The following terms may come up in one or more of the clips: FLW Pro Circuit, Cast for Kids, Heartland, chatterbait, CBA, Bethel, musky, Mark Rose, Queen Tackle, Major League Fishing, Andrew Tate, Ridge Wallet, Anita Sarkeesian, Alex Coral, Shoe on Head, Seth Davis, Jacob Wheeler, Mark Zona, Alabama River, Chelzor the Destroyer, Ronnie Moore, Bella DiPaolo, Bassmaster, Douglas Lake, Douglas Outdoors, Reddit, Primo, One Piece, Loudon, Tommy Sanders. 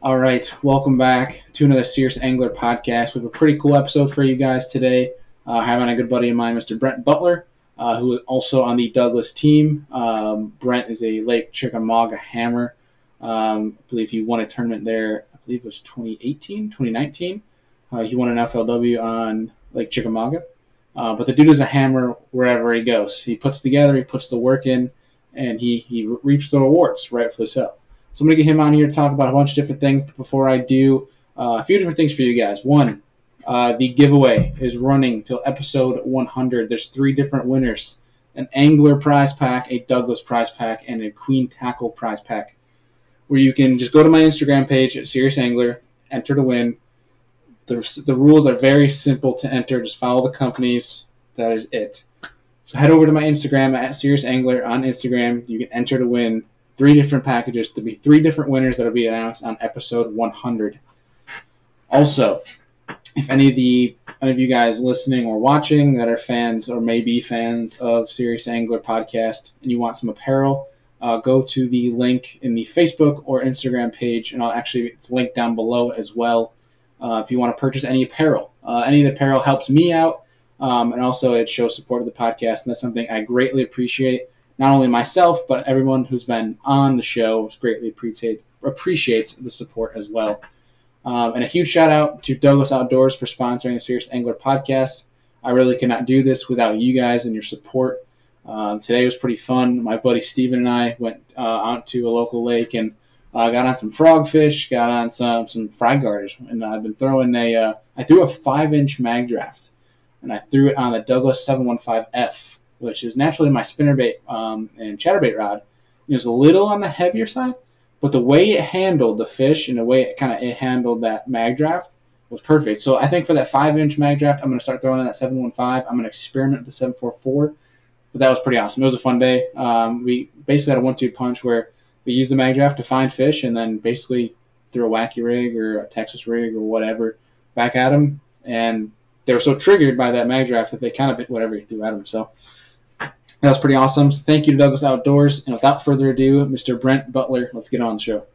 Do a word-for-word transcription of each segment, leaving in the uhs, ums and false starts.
All right, welcome back to another Serious Angler podcast. We have a pretty cool episode for you guys today. Uh, having a good buddy of mine, Mister Brent Butler, uh, who is also on the Douglas team. Um, Brent is a Lake Chickamauga hammer. Um, I believe he won a tournament there, I believe it was twenty eighteen, twenty nineteen. Uh, he won an F L W on Lake Chickamauga. Uh, but the dude is a hammer wherever he goes. He puts together, he puts the work in, and he, he reaps the rewards, rightfully so. So I'm going to get him on here to talk about a bunch of different things. Before I do, uh, a few different things for you guys. One, uh, the giveaway is running till episode one hundred. There's three different winners: an Angler prize pack, a Douglas prize pack, and a Queen Tackle prize pack, where you can just go to my Instagram page at Serious Angler, enter to win. The, the rules are very simple to enter. Just follow the companies. That is it. So head over to my Instagram at Serious Angler on Instagram. You can enter to win. Three different packages. There'll be three different winners that'll be announced on episode one hundred. Also, if any of the any of you guys listening or watching that are fans or may be fans of Serious Angler podcast and you want some apparel, uh, go to the link in the Facebook or Instagram page, and I'll actually it's linked down below as well. Uh, if you want to purchase any apparel, uh, any of the apparel helps me out, um, and also it shows support of the podcast, and that's something I greatly appreciate. Not only myself, but everyone who's been on the show greatly appreciate, appreciates the support as well. Um, and a huge shout out to Douglas Outdoors for sponsoring the Serious Angler podcast. I really could not do this without you guys and your support. Um, today was pretty fun. My buddy Steven and I went uh, out to a local lake and uh, got on some frogfish, got on some some fry garters, and I've been throwing a. Uh, I threw a five-inch mag draft, and I threw it on the Douglas seven fifteen F. Which is naturally my spinnerbait um, and chatterbait rod. It was a little on the heavier side, but the way it handled the fish and the way it kind of it handled that mag draft was perfect. So I think for that five-inch mag draft, I'm going to start throwing in that seven fifteen. I'm going to experiment with the seven forty-four, but that was pretty awesome. It was a fun day. Um, we basically had a one-two punch where we used the mag draft to find fish and then basically threw a wacky rig or a Texas rig or whatever back at them, and they were so triggered by that mag draft that they kind of bit whatever you threw at them. So that was pretty awesome. So thank you to Douglas Outdoors. And without further ado, Mister Brent Butler, let's get on the show.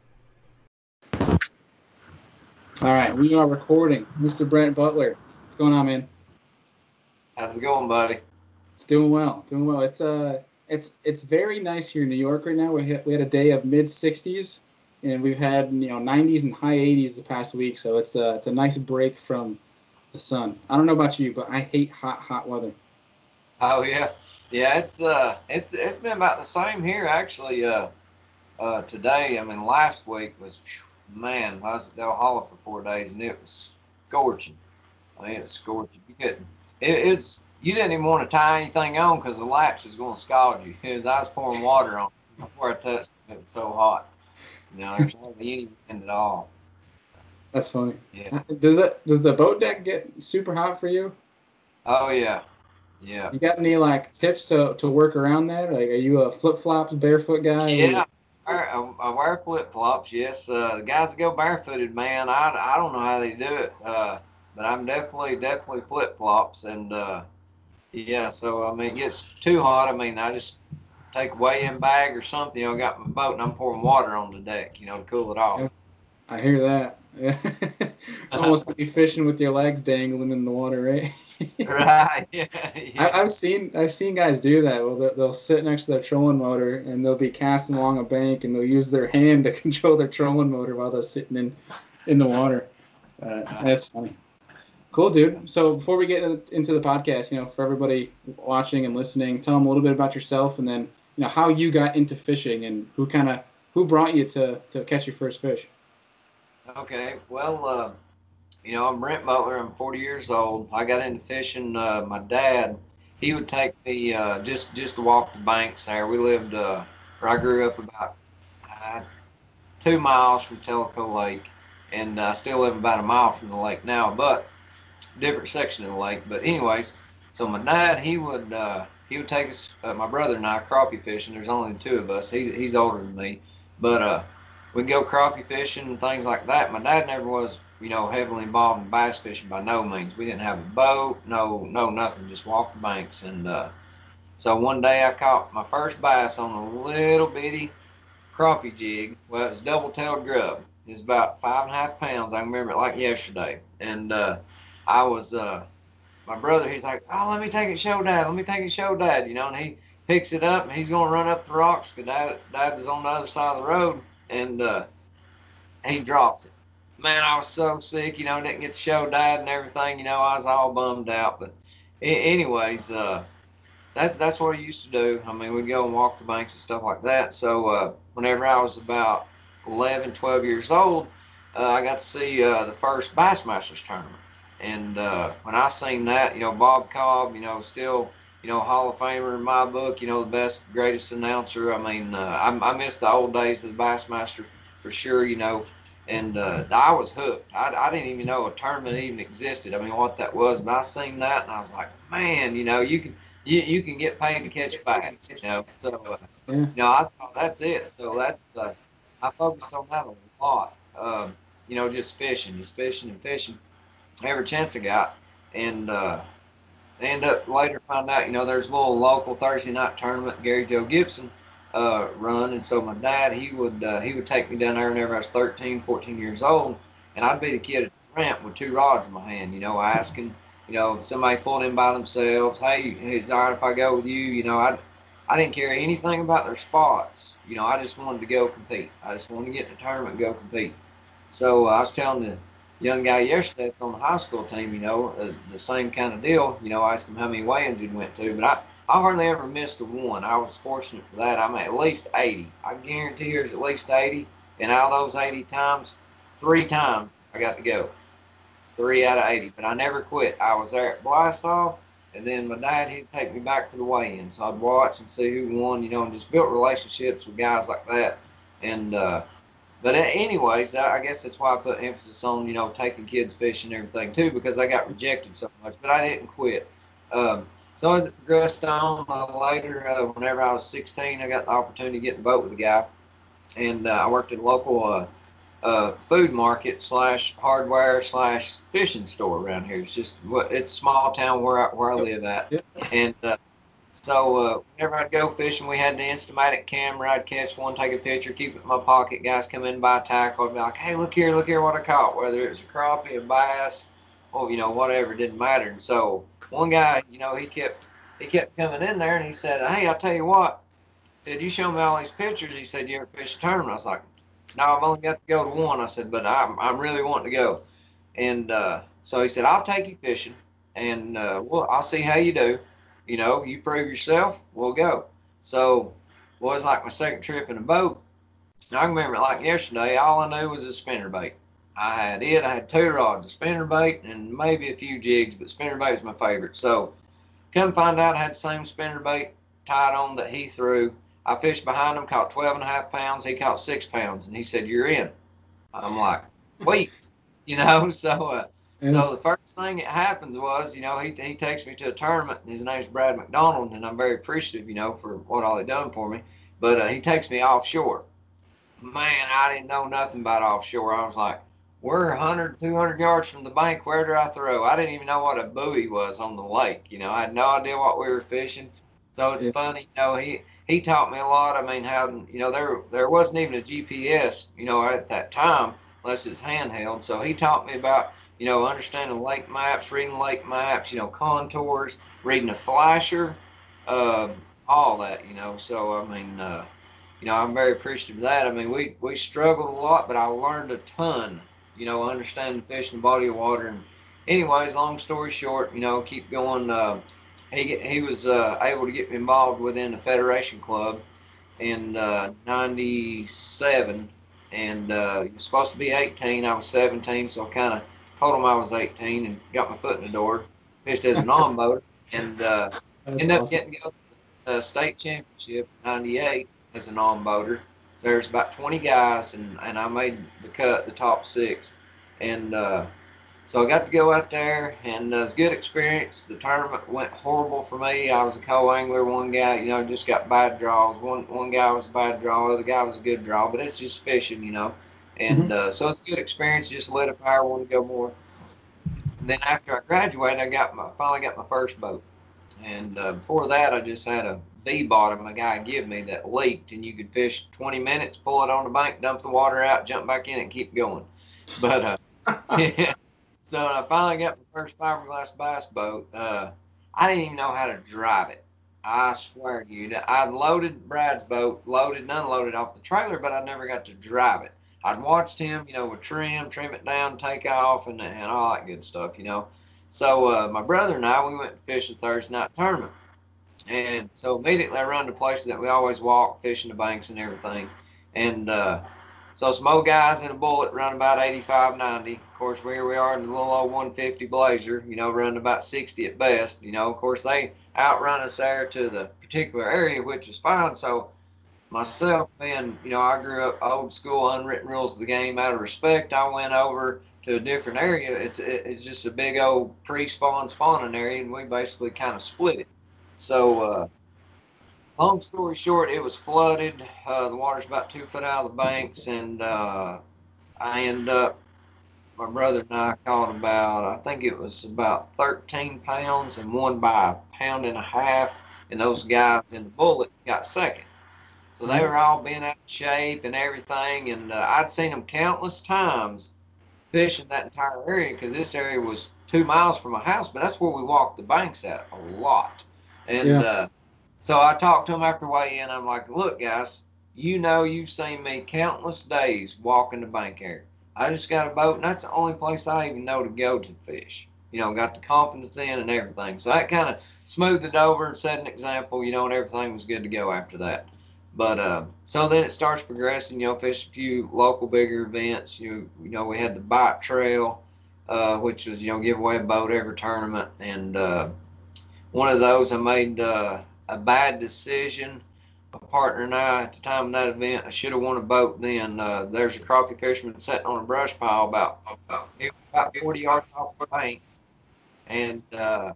All right, we are recording. Mister Brent Butler, what's going on, man? How's it going, buddy? It's doing well, doing well. It's uh, it's it's very nice here in New York right now. We had, we had a day of mid sixties, and we've had you know nineties and high eighties the past week. So it's uh, it's a nice break from the sun. I don't know about you, but I hate hot, hot weather. Oh yeah. Yeah, it's uh, it's it's been about the same here actually. Uh, uh, today, I mean, last week was, man, I was at Del Hollow for four days and it was scorching. I mean, it was scorching. You couldn't, it, it's you didn't even want to tie anything on because the latch was going to scald you. Because I was pouring water on before I touched it. It was so hot. You know, there's hardly any wind at all. That's funny. Yeah. Does it? Does the boat deck get super hot for you? Oh yeah. Yeah. You got any like tips to, to work around that? Like, are you a flip flops barefoot guy? Yeah, I, I wear flip flops. Yes, uh, the guys that go barefooted, man, I, I don't know how they do it, uh, but I'm definitely definitely flip flops, and uh, yeah. So I mean, it gets too hot. I mean, I just take a weigh-in bag or something. You know, I got my boat and I'm pouring water on the deck, you know, to cool it off. I hear that. Yeah. Almost like you're fishing with your legs dangling in the water, right? Right. Yeah, yeah. I, I've seen I've seen guys do that. Well, they'll, they'll sit next to their trolling motor and they'll be casting along a bank and they'll use their hand to control their trolling motor while they're sitting in in the water. Uh, that's funny. Cool, dude. So before we get into the podcast, you know, for everybody watching and listening, tell them a little bit about yourself and then you know how you got into fishing and who kind of who brought you to to catch your first fish. Okay. Well. Uh... You know, I'm Brent Butler. I'm forty years old. I got into fishing. Uh, my dad, he would take me uh, just just to walk the banks there. We lived, uh, where I grew up about uh, two miles from Tellico Lake, and I uh, still live about a mile from the lake now, but different section of the lake. But anyways, so my dad, he would uh, he would take us, uh, my brother and I, crappie fishing. There's only the two of us. He's he's older than me, but uh, we'd go crappie fishing and things like that. My dad never was, you know, heavily involved in bass fishing by no means. We didn't have a boat, no, no, nothing. Just walked the banks, and uh, so one day I caught my first bass on a little bitty crappie jig. Well, it was double-tailed grub, is about five and a half pounds. I can remember it like yesterday. And uh, I was, uh, my brother, he's like, oh, let me take it, show Dad. Let me take it, show Dad. You know, and he picks it up, and he's going to run up the rocks because Dad, Dad was on the other side of the road, and uh, he dropped it. Man, I was so sick, you know, didn't get to show Dad and everything. You know, I was all bummed out. But anyways, uh, that, that's what I used to do. I mean, we'd go and walk the banks and stuff like that. So uh, whenever I was about eleven, twelve years old, uh, I got to see uh, the first Bassmasters tournament. And uh, when I seen that, you know, Bob Cobb, you know, still, you know, Hall of Famer in my book, you know, the best, greatest announcer. I mean, uh, I, I miss the old days of the Bassmaster for sure, you know. And uh, I was hooked. I, I didn't even know a tournament even existed. I mean, what that was. And I seen that, and I was like, man, you know, you can you, you can get paid to catch a bass, you know. So, uh, yeah. you know, I thought that's it. So that's uh, I focused on that a lot. Uh, you know, just fishing, just fishing and fishing, every chance I got. And uh, I end up later find out, you know, there's a little local Thursday night tournament, Gary Joe Gibson. Uh, run, and so my dad, he would uh, he would take me down there whenever I was thirteen, fourteen years old, and I'd be the kid at the ramp with two rods in my hand, you know, asking, you know, if somebody pulled in by themselves, hey, is it all right if I go with you? You know, I I didn't care anything about their spots. You know, I just wanted to go compete. I just wanted to get in the tournament and go compete. So uh, I was telling the young guy yesterday that's on the high school team, you know, uh, the same kind of deal. You know, I asked him how many weigh-ins he went to, but I I hardly ever missed a one. I was fortunate for that. I'm at least eighty. I guarantee you there's at least eighty. And out of those eighty times, three times I got to go. Three out of eighty. But I never quit. I was there at blast off, and then my dad, he'd take me back for the weigh-in. So I'd watch and see who won, you know, and just built relationships with guys like that. And, uh, but anyways, I guess that's why I put emphasis on, you know, taking kids fishing and everything too, because I got rejected so much. But I didn't quit. Um, So as it progressed on, uh, later, uh, whenever I was sixteen, I got the opportunity to get in a boat with a guy. And uh, I worked at a local uh, uh, food market slash hardware slash fishing store around here. It's just, it's small town where I, where I live at. Yep. And uh, so uh, whenever I'd go fishing, we had the Instamatic camera. I'd catch one, take a picture, keep it in my pocket. Guys come in, buy a tackle. I'd be like, hey, look here, look here what I caught. Whether it was a crappie, a bass, or, you know, whatever, it didn't matter. And so one guy, you know, he kept he kept coming in there, and he said, hey, I'll tell you what. He said, you show me all these pictures. He said, you ever fish a tournament? I was like, no, I've only got to go to one. I said, but I'm, I'm really wanting to go. And uh, so he said, I'll take you fishing, and uh, well, I'll see how you do. You know, you prove yourself, we'll go. So, well, it was like my second trip in a boat. I remember it like yesterday. All I knew was a spinnerbait. I had it, I had two rods, a spinnerbait, and maybe a few jigs, but spinnerbait was my favorite. So, come find out, I had the same spinnerbait tied on that he threw. I fished behind him, caught twelve and a half pounds, he caught six pounds, and he said, you're in. I'm like, wait, you know, so uh, mm-hmm. so the first thing that happens was, you know, he, he takes me to a tournament, and his name's Brad McDonald, and I'm very appreciative, you know, for what all he done for me, but uh, he takes me offshore. Man, I didn't know nothing about offshore. I was like, we're a hundred, two hundred yards from the bank. Where do I throw? I didn't even know what a buoy was on the lake. You know, I had no idea what we were fishing. So it's yeah. funny, you know, he, he taught me a lot. I mean, how, you know, there, there wasn't even a G P S, you know, at that time, unless it's handheld. So he taught me about, you know, understanding lake maps, reading lake maps, you know, contours, reading a flasher, uh, all that, you know. So, I mean, uh, you know, I'm very appreciative of that. I mean, we, we struggled a lot, but I learned a ton. You know, understanding fish in the body of water. And anyways, long story short, you know, keep going. Uh, he he was uh, able to get me involved within the Federation Club in uh, ninety-seven, and uh, it was supposed to be eighteen. I was seventeen, so I kind of told him I was eighteen and got my foot in the door. Fished as an on-boater, and uh, ended up awesome. getting to go to the state championship in ninety-eight as an on-boater. There's about twenty guys, and, and I made the cut, the top six. And uh, so I got to go out there, and uh, it was a good experience. The tournament went horrible for me. I was a co-angler. One guy, you know, just got bad draws. One one guy was a bad draw. The other guy was a good draw. But it's just fishing, you know. And mm-hmm. uh, so it's a good experience. Just lit a fire, wanted to go more. And then after I graduated, I got my finally got my first boat. And uh, before that, I just had a V bottom and a guy give me that leaked, and you could fish twenty minutes, pull it on the bank, dump the water out, jump back in, and keep going. But uh, yeah. So I finally got my first fiberglass bass boat. Uh, I didn't even know how to drive it. I swear to you, I loaded Brad's boat, loaded and unloaded off the trailer, but I never got to drive it. I'd watched him, you know, with trim, trim it down, take off, and, and all that good stuff, you know. So uh, my brother and I, we went to fish a Thursday night tournament. And so immediately I run to places that we always walk, fishing the banks and everything. And uh, so some old guys in a bullet run about eighty-five, ninety. Of course, here we are in the little old one fifty Blazer, you know, running about sixty at best. You know, of course, they outrun us there to the particular area, which is fine. So myself, and you know, I grew up old school, unwritten rules of the game. Out of respect, I went over to a different area. It's it's just a big old pre-spawn spawning area, and we basically kind of split it. So uh, long story short, it was flooded. Uh, the water's about two foot out of the banks, and uh, I end up, my brother and I caught about, I think it was about thirteen pounds and won by a pound and a half, and those guys in the bullet got second. So they were all bent out of shape and everything, and uh, I'd seen them countless times fishing that entire area, because this area was two miles from my house, but that's where we walked the banks at a lot. And yeah. uh, so I talked to them after weigh in. I'm like, look, guys, you know you've seen me countless days walking the bank area. I just got a boat, and that's the only place I even know to go to fish. You know, got the confidence in and everything. So that kind of smoothed it over and set an example, you know, and everything was good to go after that. But uh, so then it starts progressing, you know, fish a few local bigger events. You, you know, we had the bike trail, uh, which was, you know, give away a boat every tournament. And uh, one of those, I made uh, a bad decision. My partner and I, at the time of that event, I should have won a boat then. Uh, there's a crappie fisherman sitting on a brush pile about, about forty yards off the bank. And uh,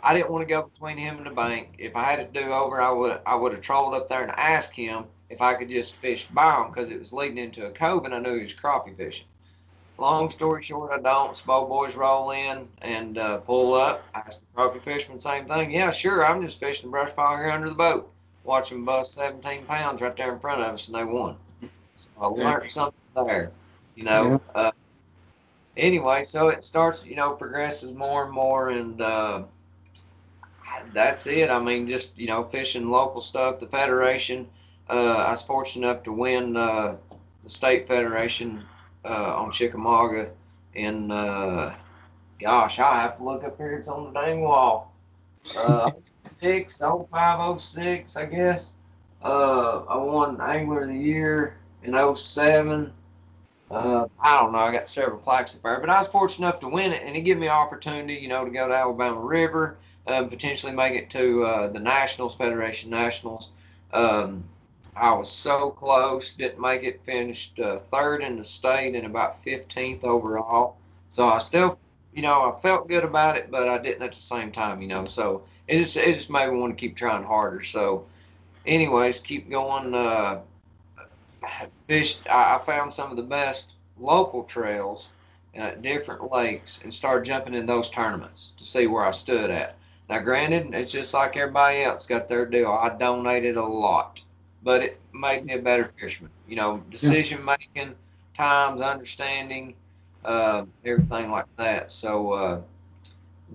I didn't want to go between him and the bank. If I had to do over, I would I would have trolled up there and asked him if I could just fish by him, because it was leading into a cove and I knew he was crappie fishing. Long story short, I don't. Some old boys roll in and uh, pull up. I asked the crappie fisherman same thing. Yeah, sure, I'm just fishing the brush pile here under the boat. Watch them bust seventeen pounds right there in front of us, and they won. So I learned something there, you know. Yeah. Uh, anyway, so it starts, you know, progresses more and more, and uh, that's it. I mean, just, you know, fishing local stuff. The federation, uh, I was fortunate enough to win uh, the state federation uh, on Chickamauga. And, uh, gosh, I have to look up here. It's on the dang wall. Uh, oh six, oh five, oh six, I guess. Uh, I won Angler of the Year in oh seven. Uh, I don't know. I got several plaques up there. But I was fortunate enough to win it, and it gave me an opportunity, you know, to go to Alabama River. Um, potentially make it to uh, the Nationals, Federation Nationals. Um, I was so close, didn't make it, finished uh, third in the state and about fifteenth overall. So I still, you know, I felt good about it, but I didn't at the same time, you know. So it just, it just made me want to keep trying harder. So anyways, keep going. Uh, fished, I, I found some of the best local trails at different lakes and started jumping in those tournaments to see where I stood at. Now, granted, it's just like everybody else got their deal. I donated a lot, but it made me a better fisherman. You know, decision-making, times, understanding, uh, everything like that. So uh,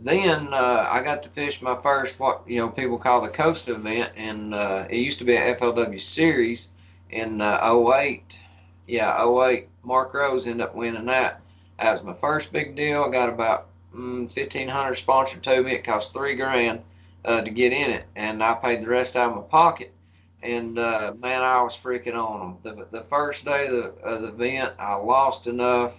then uh, I got to fish my first, what, you know, people call the Coast event, and uh, it used to be an F L W series in uh, oh eight. Yeah, oh eight, Mark Rose ended up winning that. That was my first big deal. I got about Mm, fifteen hundred sponsored to me. It cost three grand uh, to get in it, and I paid the rest out of my pocket. And uh, man, I was freaking on them. The, the first day of the, of the event, I lost enough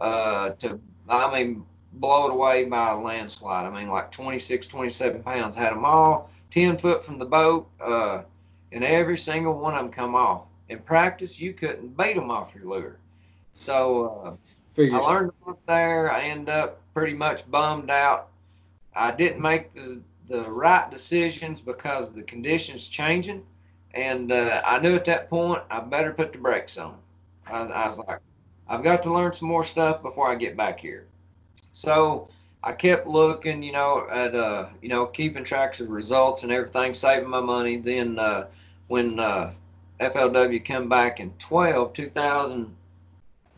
uh, to, I mean, blow it away by a landslide. I mean, like twenty-six, twenty-seven pounds. Had them all ten foot from the boat, uh, and every single one of them come off. In practice, you couldn't bait them off your lure. So uh, I learned a lot there. I end up pretty much bummed out. I didn't make the, the right decisions because the conditions changing, and uh, I knew at that point I better put the brakes on. I, I was like, I've got to learn some more stuff before I get back here. So I kept looking, you know, at, uh, you know, keeping track of results and everything, saving my money. Then uh, when uh, F L W come back in twelve, two thousand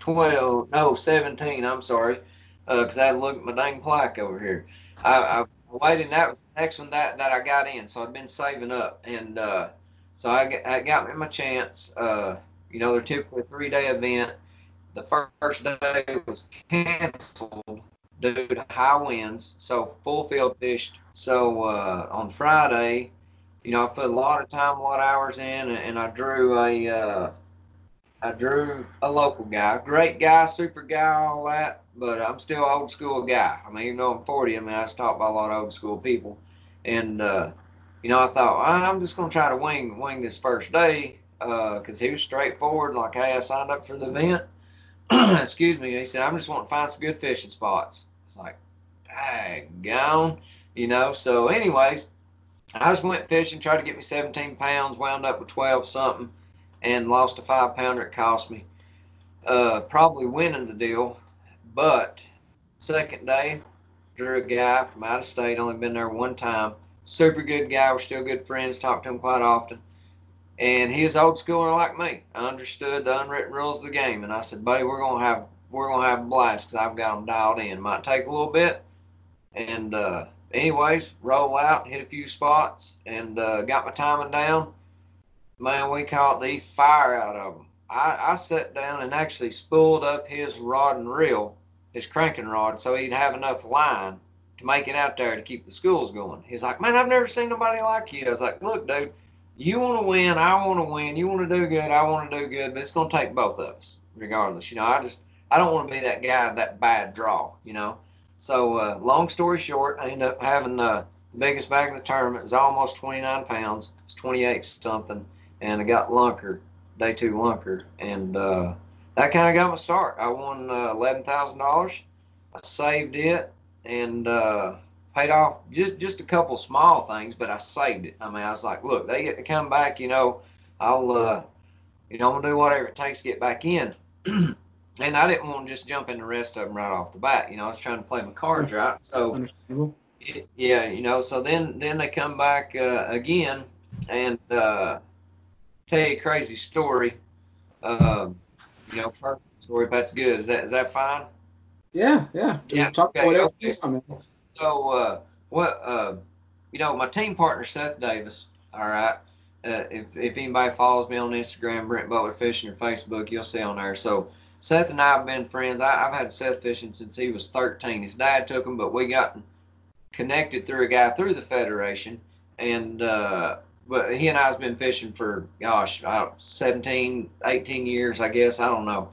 twelve, no, seventeen, I'm sorry, because uh, I had to look at my dang plaque over here. I, I waited, and that was the next one that, that I got in, so I'd been saving up. And uh, so I, I got me my chance. Uh, you know, they're typically a three-day event. The first day was canceled due to high winds, so full field fished. So uh, on Friday, you know, I put a lot of time, a lot of hours in, and, and I drew a, uh, I drew a local guy, great guy, super guy, all that. But I'm still an old school guy. I mean, even though I'm forty, I mean, I was taught by a lot of old school people. And uh, you know, I thought I'm just gonna try to wing wing this first day because uh, he was straightforward, like, hey, I signed up for the event. Excuse me. He said, I'm just wanting to find some good fishing spots. It's like, daggone, you know. So, anyways, I just went fishing, tried to get me seventeen pounds, wound up with twelve something, and lost a five pounder. It cost me uh, probably winning the deal. But second day, drew a guy from out of state. Only been there one time. Super good guy. We're still good friends. Talk to him quite often. And he was old school and like me. I understood the unwritten rules of the game, and I said, "Buddy, we're gonna have we're gonna have a blast because I've got them dialed in. Might take a little bit." And uh, anyways, roll out, hit a few spots, and uh, got my timing down. Man, we caught the fire out of him. I, I sat down and actually spooled up his rod and reel, his cranking rod, so he'd have enough line to make it out there to keep the schools going. He's like, "Man, I've never seen nobody like you." I was like, "Look, dude. You want to win, I want to win, you want to do good, I want to do good, but it's going to take both of us, regardless." You know, I just, I don't want to be that guy, that bad draw, you know. So, uh, long story short, I ended up having uh, the biggest bag of the tournament. It was almost twenty-nine pounds, it was twenty-eight something, and I got lunker, day two lunker, and uh, that kind of got my start. I won uh, eleven thousand dollars, I saved it, and... Uh, paid off just just a couple small things, but I saved it. I mean, I was like, look, they get to come back, you know, I'll, uh, you know, I'm gonna do whatever it takes to get back in. And I didn't want to just jump in the rest of them right off the bat. You know, I was trying to play my cards right. So, understandable. It, yeah, you know, so then then they come back uh, again, and uh, tell you a crazy story. Uh, you know, perfect story. If that's good. Is that is that fine? Yeah, yeah. Dude, yeah. Talk okay, whatever okay. You want. So, uh, what, uh, you know, my team partner, Seth Davis, all right, uh, if, if anybody follows me on Instagram, Brent Butler Fishing, or Facebook, you'll see on there. So, Seth and I have been friends. I, I've had Seth fishing since he was thirteen. His dad took him, but we got connected through a guy through the Federation. And, uh, but he and I have been fishing for, gosh, seventeen, eighteen years, I guess. I don't know.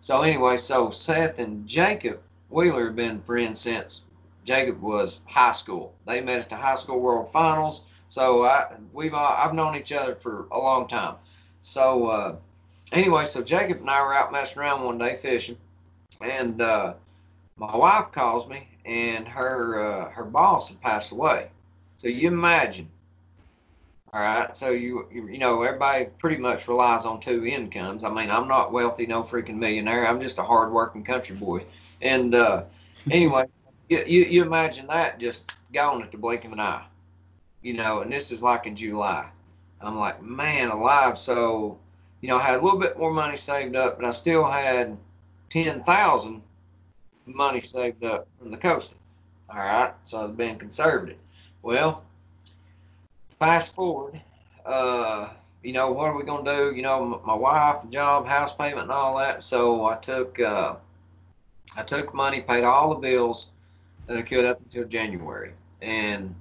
So, anyway, so Seth and Jacob Wheeler have been friends since Jacob was high school. They met at the high school world finals. So I, we've all, I've known each other for a long time. So uh, anyway, so Jacob and I were out messing around one day fishing, and uh, my wife calls me, and her uh, her boss had passed away. So you imagine, all right. So you you know, everybody pretty much relies on two incomes. I mean, I'm not wealthy, no freaking millionaire. I'm just a hard-working country boy. And uh, anyway. You, you, you imagine that just gone at the blink of an eye, you know, and this is like in July. I'm like, man, alive. So, you know, I had a little bit more money saved up, but I still had ten thousand dollars money saved up from the coasting. All right. So I was being conservative. Well, fast forward, uh, you know, what are we going to do? You know, my wife, job, house payment, and all that. So I took, uh, I took money, paid all the bills that I could up until January, and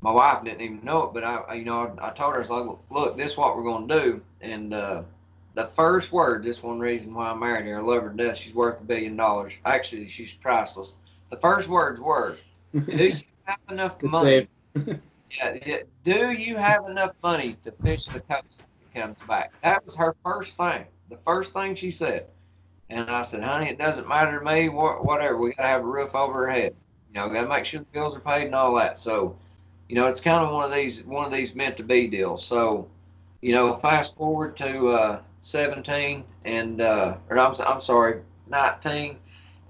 my wife didn't even know it. But I, you know, I told her, I was like, "Look, this is what we're going to do." And uh, the first word, this one reason why I married her, I love her to death. She's worth a billion dollars. Actually, she's priceless. The first words were, "Do you have enough money?" yeah, yeah. Do you have enough money to fish the coast when it comes back? That was her first thing. The first thing she said. And I said, honey, it doesn't matter to me, whatever. We got to have a roof over our head. You know, got to make sure the bills are paid and all that. So, you know, it's kind of one of these one of these meant to be deals. So, you know, fast forward to uh, seventeen and, uh, or I'm, I'm sorry, nineteen.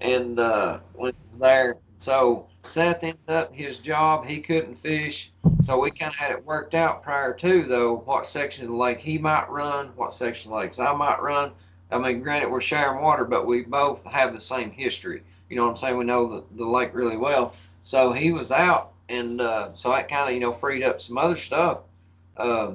And uh, went there, So Seth ended up his job, he couldn't fish. So we kind of had it worked out prior to, though, what section of the lake he might run, what section of the lakes I might run. I mean, granted, we're sharing water, but we both have the same history. You know what I'm saying? We know the, the lake really well. So he was out, and uh, so that kind of, you know, freed up some other stuff uh,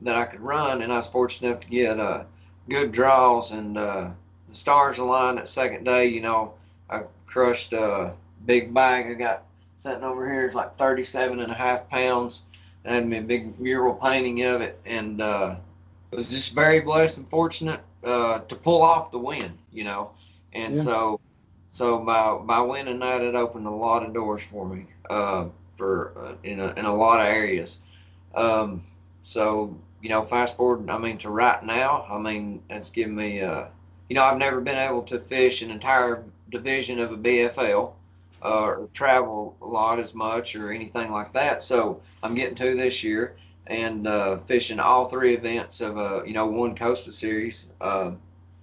that I could run, and I was fortunate enough to get uh, good draws, and uh, the stars aligned that second day. You know, I crushed a big bag I got sitting over here. It's like thirty-seven and a half pounds, and I had me a big mural painting of it, and uh, I was just very blessed and fortunate uh, to pull off the win, you know, and yeah. so... So by, by winning that, it opened a lot of doors for me uh, for uh, in, a, in a lot of areas. Um, so, you know, fast forward, I mean, to right now, I mean, that's given me, uh, you know, I've never been able to fish an entire division of a B F L uh, or travel a lot as much or anything like that. So I'm getting to this year and uh, fishing all three events of, uh, you know, one Coastal Series. Uh,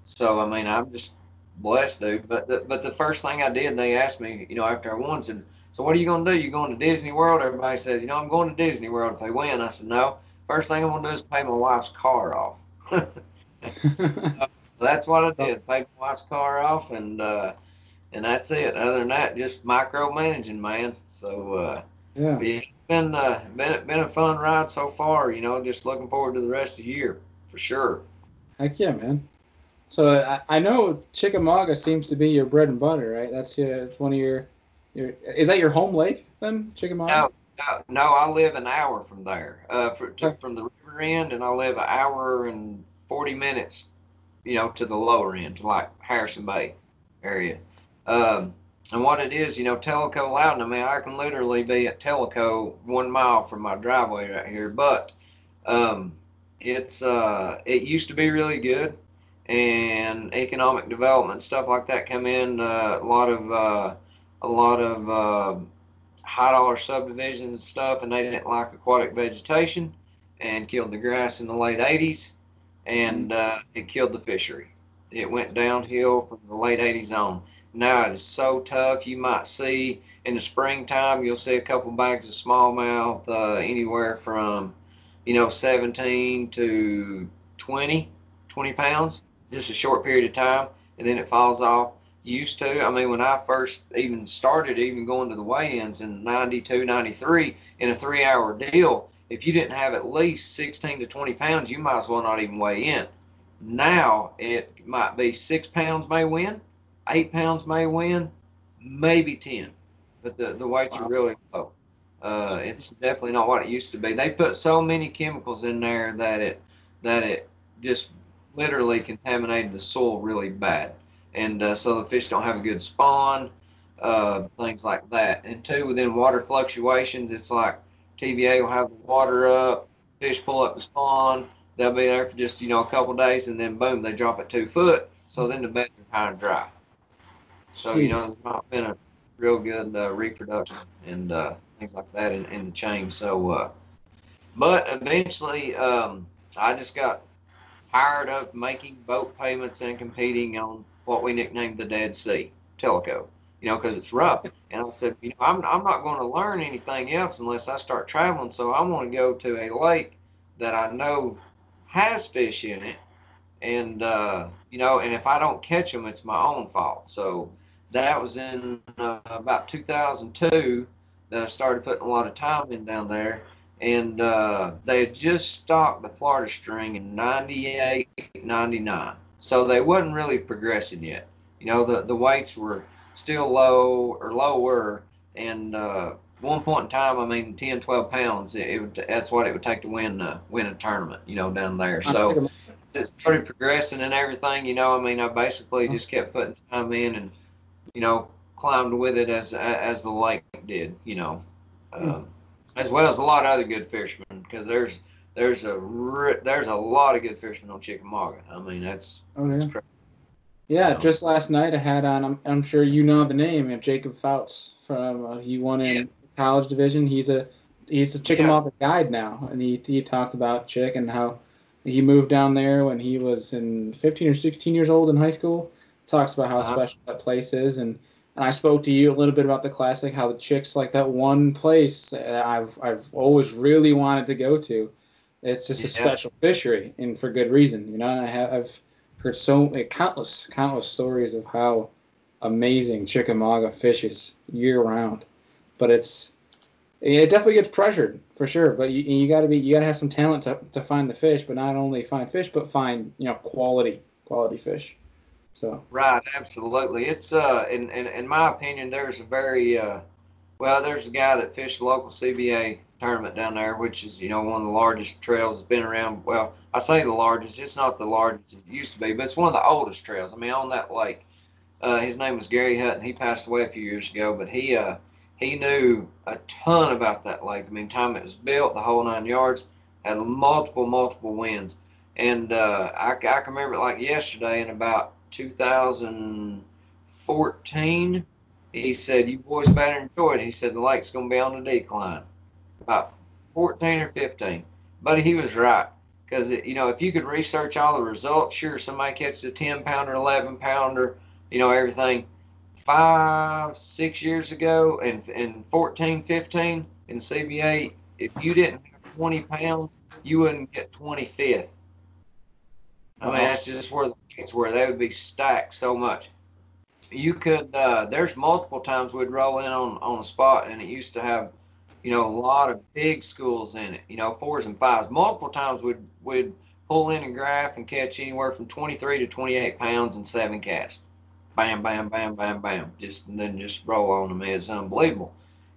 so, I mean, I'm just... blessed, dude. But the, but the first thing I did, they asked me, you know, after I won, said, so what are you going to do? You going to Disney World? Everybody says, you know, I'm going to Disney World if they win. I said, no. First thing I'm going to do is pay my wife's car off. so, so that's what I did. Pay my wife's car off, and uh, and that's it. Other than that, just micromanaging, man. So uh, yeah, it's been uh, been been a fun ride so far. You know, just looking forward to the rest of the year for sure. Heck yeah, man. So I, I know Chickamauga seems to be your bread and butter, right? That's your, it's one of your, your, is that your home lake then, Chickamauga? No, no, no I live an hour from there, uh, for, to, from the river end, and I live an hour and forty minutes, you know, to the lower end, to like Harrison Bay area. Um, and what it is, you know, Tellico, Loudon, I mean, I can literally be at Tellico one mile from my driveway right here, but um, it's uh, it used to be really good. And economic development, stuff like that, come in. Uh, a lot of uh, a lot of uh, high dollar subdivisions and stuff, and they didn't like aquatic vegetation, and killed the grass in the late eighties, and uh, it killed the fishery. It went downhill from the late eighties on. Now it is so tough. You might see in the springtime, you'll see a couple bags of smallmouth, uh, anywhere from, you know, seventeen to twenty pounds. Just a short period of time, and then it falls off. Used to, I mean, when I first even started even going to the weigh-ins in ninety-two, ninety-three, in a three-hour deal, if you didn't have at least sixteen to twenty pounds, you might as well not even weigh in. Now it might be six pounds may win, eight pounds may win, maybe ten, but the, the weights are really low. Uh, it's definitely not what it used to be. They put so many chemicals in there that it that it just literally contaminated the soil really bad, and uh, so the fish don't have a good spawn, uh, things like that. And two, within water fluctuations, it's like T V A will have the water up, fish pull up the spawn, they'll be there for just, you know, a couple of days, and then boom, they drop it two foot, so then the beds are kind of dry. So, jeez. You know, there's not been a real good uh, reproduction and uh, things like that in, in the chain. So, uh, but eventually, um, I just got tired of making boat payments and competing on what we nicknamed the Dead Sea, Tellico, you know, because it's rough. And I said, you know, I'm, I'm not going to learn anything else unless I start traveling. So I want to go to a lake that I know has fish in it. And, uh, you know, and if I don't catch them, it's my own fault. So that was in uh, about two thousand two that I started putting a lot of time in down there. And uh, they had just stocked the Florida string in ninety-eight, ninety-nine. So they wasn't really progressing yet. You know, the, the weights were still low or lower. And uh, one point in time, I mean, ten, twelve pounds, it, it would, that's what it would take to win, uh, win a tournament, you know, down there. So it started progressing and everything, you know. I mean, I basically just kept putting time in and, you know, climbed with it as, as the lake did, you know. Um, as well as a lot of other good fishermen, because there's there's a there's a lot of good fishermen on Chickamauga. I mean, that's, oh, yeah. that's crazy. Yeah, so. Just last night I had on, I'm, I'm sure you know the name, of Jacob Fouts from uh, he won in yeah. college division. He's a he's a Chickamauga yeah. guide now, and he he talked about Chick and how he moved down there when he was in fifteen or sixteen years old in high school. Talks about how uh-huh. special that place is, and And I spoke to you a little bit about the classic, how the chicks like that one place I've I've always really wanted to go to. It's just yeah. a special fishery, and for good reason, you know. And I have I've heard so countless countless stories of how amazing Chickamauga fishes year round, but it's it definitely gets pressured for sure. But you you got to be you got to have some talent to to find the fish, but not only find fish, but find you know quality quality fish. So. Right, absolutely. It's uh, in, in in my opinion, there's a very uh, well, there's a guy that fished the local C B A tournament down there, which is you know one of the largest trails that's been around. Well, I say the largest, it's not the largest it used to be, but it's one of the oldest trails. I mean, on that lake, uh, his name was Gary Hutton. He passed away a few years ago, but he uh, he knew a ton about that lake. I mean, time it was built, the whole nine yards, had multiple multiple wins, and uh, I I can remember it like yesterday in about two thousand fourteen, he said, "You boys better enjoy it." He said, "The lake's going to be on the decline." About fourteen or fifteen. But he was right. Because, you know, if you could research all the results, sure, somebody catches a ten pounder, eleven pounder, you know, everything. Five, six years ago, and, and fourteen, fifteen in C B A, if you didn't have twenty pounds, you wouldn't get twenty-fifth. I mean, that's just where the it's where they would be stacked so much. You could, uh, there's multiple times we'd roll in on, on a spot and it used to have, you know, a lot of big schools in it, you know, fours and fives. Multiple times we'd, we'd pull in a graph and catch anywhere from twenty-three to twenty-eight pounds and seven casts. Bam, bam, bam, bam, bam. Just, and then just roll on them. It's unbelievable.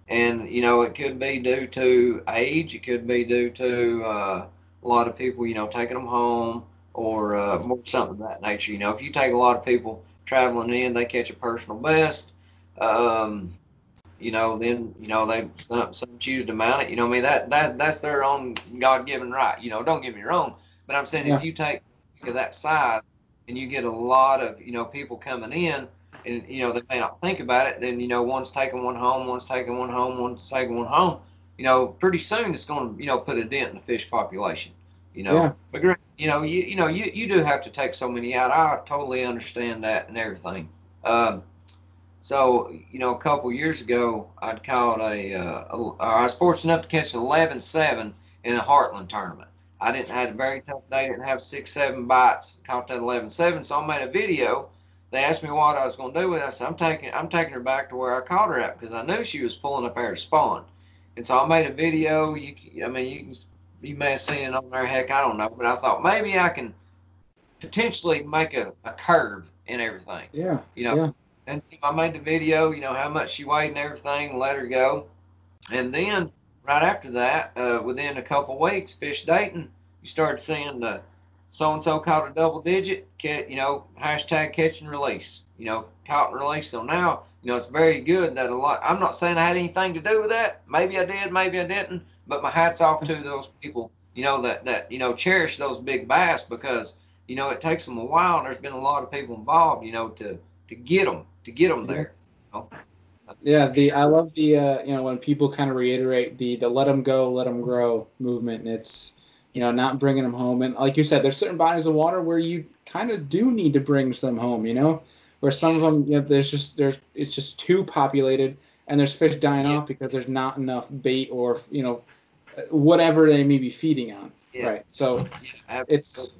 And, you know, it could be due to age. It could be due to uh, a lot of people, you know, taking them home. Or uh, more something of that nature. You know, if you take a lot of people traveling in, they catch a personal best. Um, you know, then you know they some, some choose to mount it. You know, I mean that that that's their own God-given right. You know, don't get me wrong, but I'm saying yeah. if you take that size and you get a lot of you know people coming in, and you know they may not think about it. Then you know one's taking one home, one's taking one home, one's taking one home. You know, pretty soon it's going to you know put a dent in the fish population. You know, yeah. but great. You know, you you know, you you do have to take so many out. I totally understand that and everything. Um, so you know, a couple years ago, I'd caught a, uh, a. I was fortunate enough to catch eleven seven in a Heartland tournament. I didn't had a very tough day. Didn't have six seven bites. Caught that eleven seven. So I made a video. They asked me what I was going to do with it. I said, I'm taking I'm taking her back to where I caught her at because I knew she was pulling up there to spawn. And so I made a video. You I mean you can. You may have seen it on there, heck, I don't know. But I thought maybe I can potentially make a, a curve in everything. Yeah. You know, yeah. and so I made the video, you know, how much she weighed and everything, let her go. And then right after that, uh, within a couple weeks, fish dating, you started seeing the so-and-so caught a double digit, you know, hashtag catch and release, you know, caught and release. So now, you know, it's very good that a lot, I'm not saying I had anything to do with that. Maybe I did, maybe I didn't. But my hat's off to those people, you know, that, that, you know, cherish those big bass because, you know, it takes them a while. And there's been a lot of people involved, you know, to, to get them, to get them there. You know? Yeah. The, I love the, uh, you know, when people kind of reiterate the, the let them go, let them grow movement. And it's, you know, not bringing them home. And like you said, there's certain bodies of water where you kind of do need to bring some home, you know, where some yes. of them, you know, there's just, there's, it's just too populated and there's fish dying yeah. off because there's not enough bait or, you know, whatever they may be feeding on, yeah. right? So yeah, it's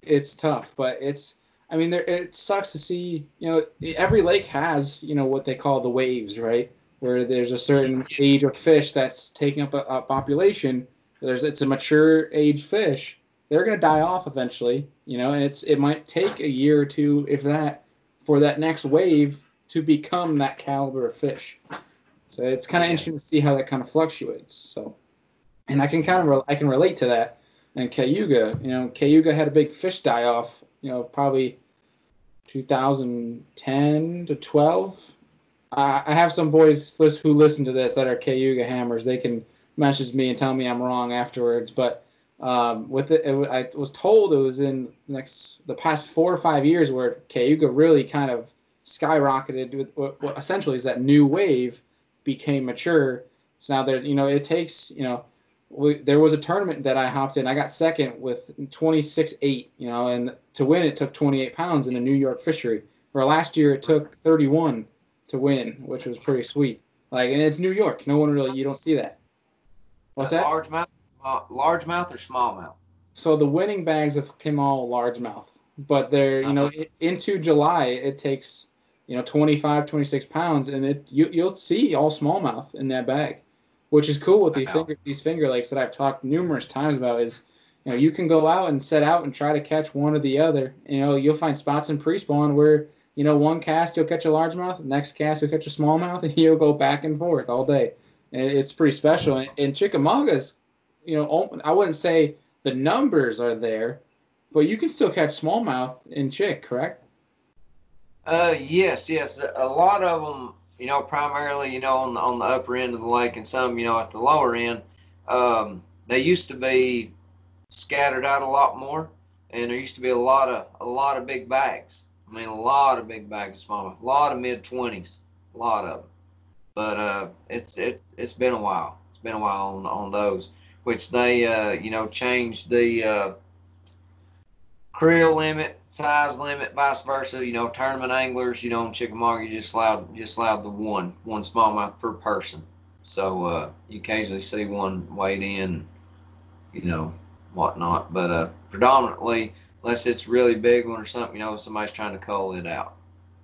it's tough, but it's I mean, there it sucks to see. You know, every lake has you know what they call the waves, right? Where there's a certain yeah. age of fish that's taking up a, a population. There's it's a mature age fish. They're gonna die off eventually, you know, and it's it might take a year or two, if that, for that next wave to become that caliber of fish. So it's kind of yeah. interesting to see how that kind of fluctuates. So. And I can kind of I can relate to that. And Cayuga, you know, Cayuga had a big fish die off, you know, probably two thousand ten to twelve. I, I have some boys who listen to this that are Cayuga hammers. They can message me and tell me I'm wrong afterwards. But um, with it, it, I was told it was in next the past four or five years where Cayuga really kind of skyrocketed with what, what essentially is that new wave became mature. So now there, you know, it takes, you know. We, there was a tournament that I hopped in. I got second with twenty-six eight, you know, and to win it took twenty-eight pounds in the New York fishery. Where last year it took thirty-one to win, which was pretty sweet. Like, and it's New York. No one really, you don't see that. What's that? Largemouth, uh, largemouth or smallmouth? So the winning bags have come all largemouth, but they're, you know, uh-huh. it, into July, it takes, you know, twenty-five, twenty-six pounds, and it you, you'll see all smallmouth in that bag, which is cool with the finger, these finger lakes that I've talked numerous times about is, you know, you can go out and set out and try to catch one or the other. You know, you'll find spots in pre-spawn where, you know, one cast you'll catch a largemouth, next cast you'll catch a smallmouth, and you'll go back and forth all day. And it's pretty special. And, and Chickamauga's, you know, I wouldn't say the numbers are there, but you can still catch smallmouth in Chick, correct? Uh, yes, yes. A lot of them, you know, primarily, you know, on the, on the upper end of the lake, and some, you know, at the lower end. Um, they used to be scattered out a lot more, and there used to be a lot of a lot of big bags. I mean, a lot of big bags of smallmouth, a lot of mid twenties, a lot of them. But uh, it's it it's been a while. It's been a while on on those, which they uh, you know changed the uh, creel limit, size limit, vice versa. You know, tournament anglers, you know, in Chickamauga, you just allowed just allowed the one one smallmouth per person. So uh, you occasionally see one weighed in, you know, whatnot. But uh, predominantly, unless it's really big one or something, you know, somebody's trying to cull it out,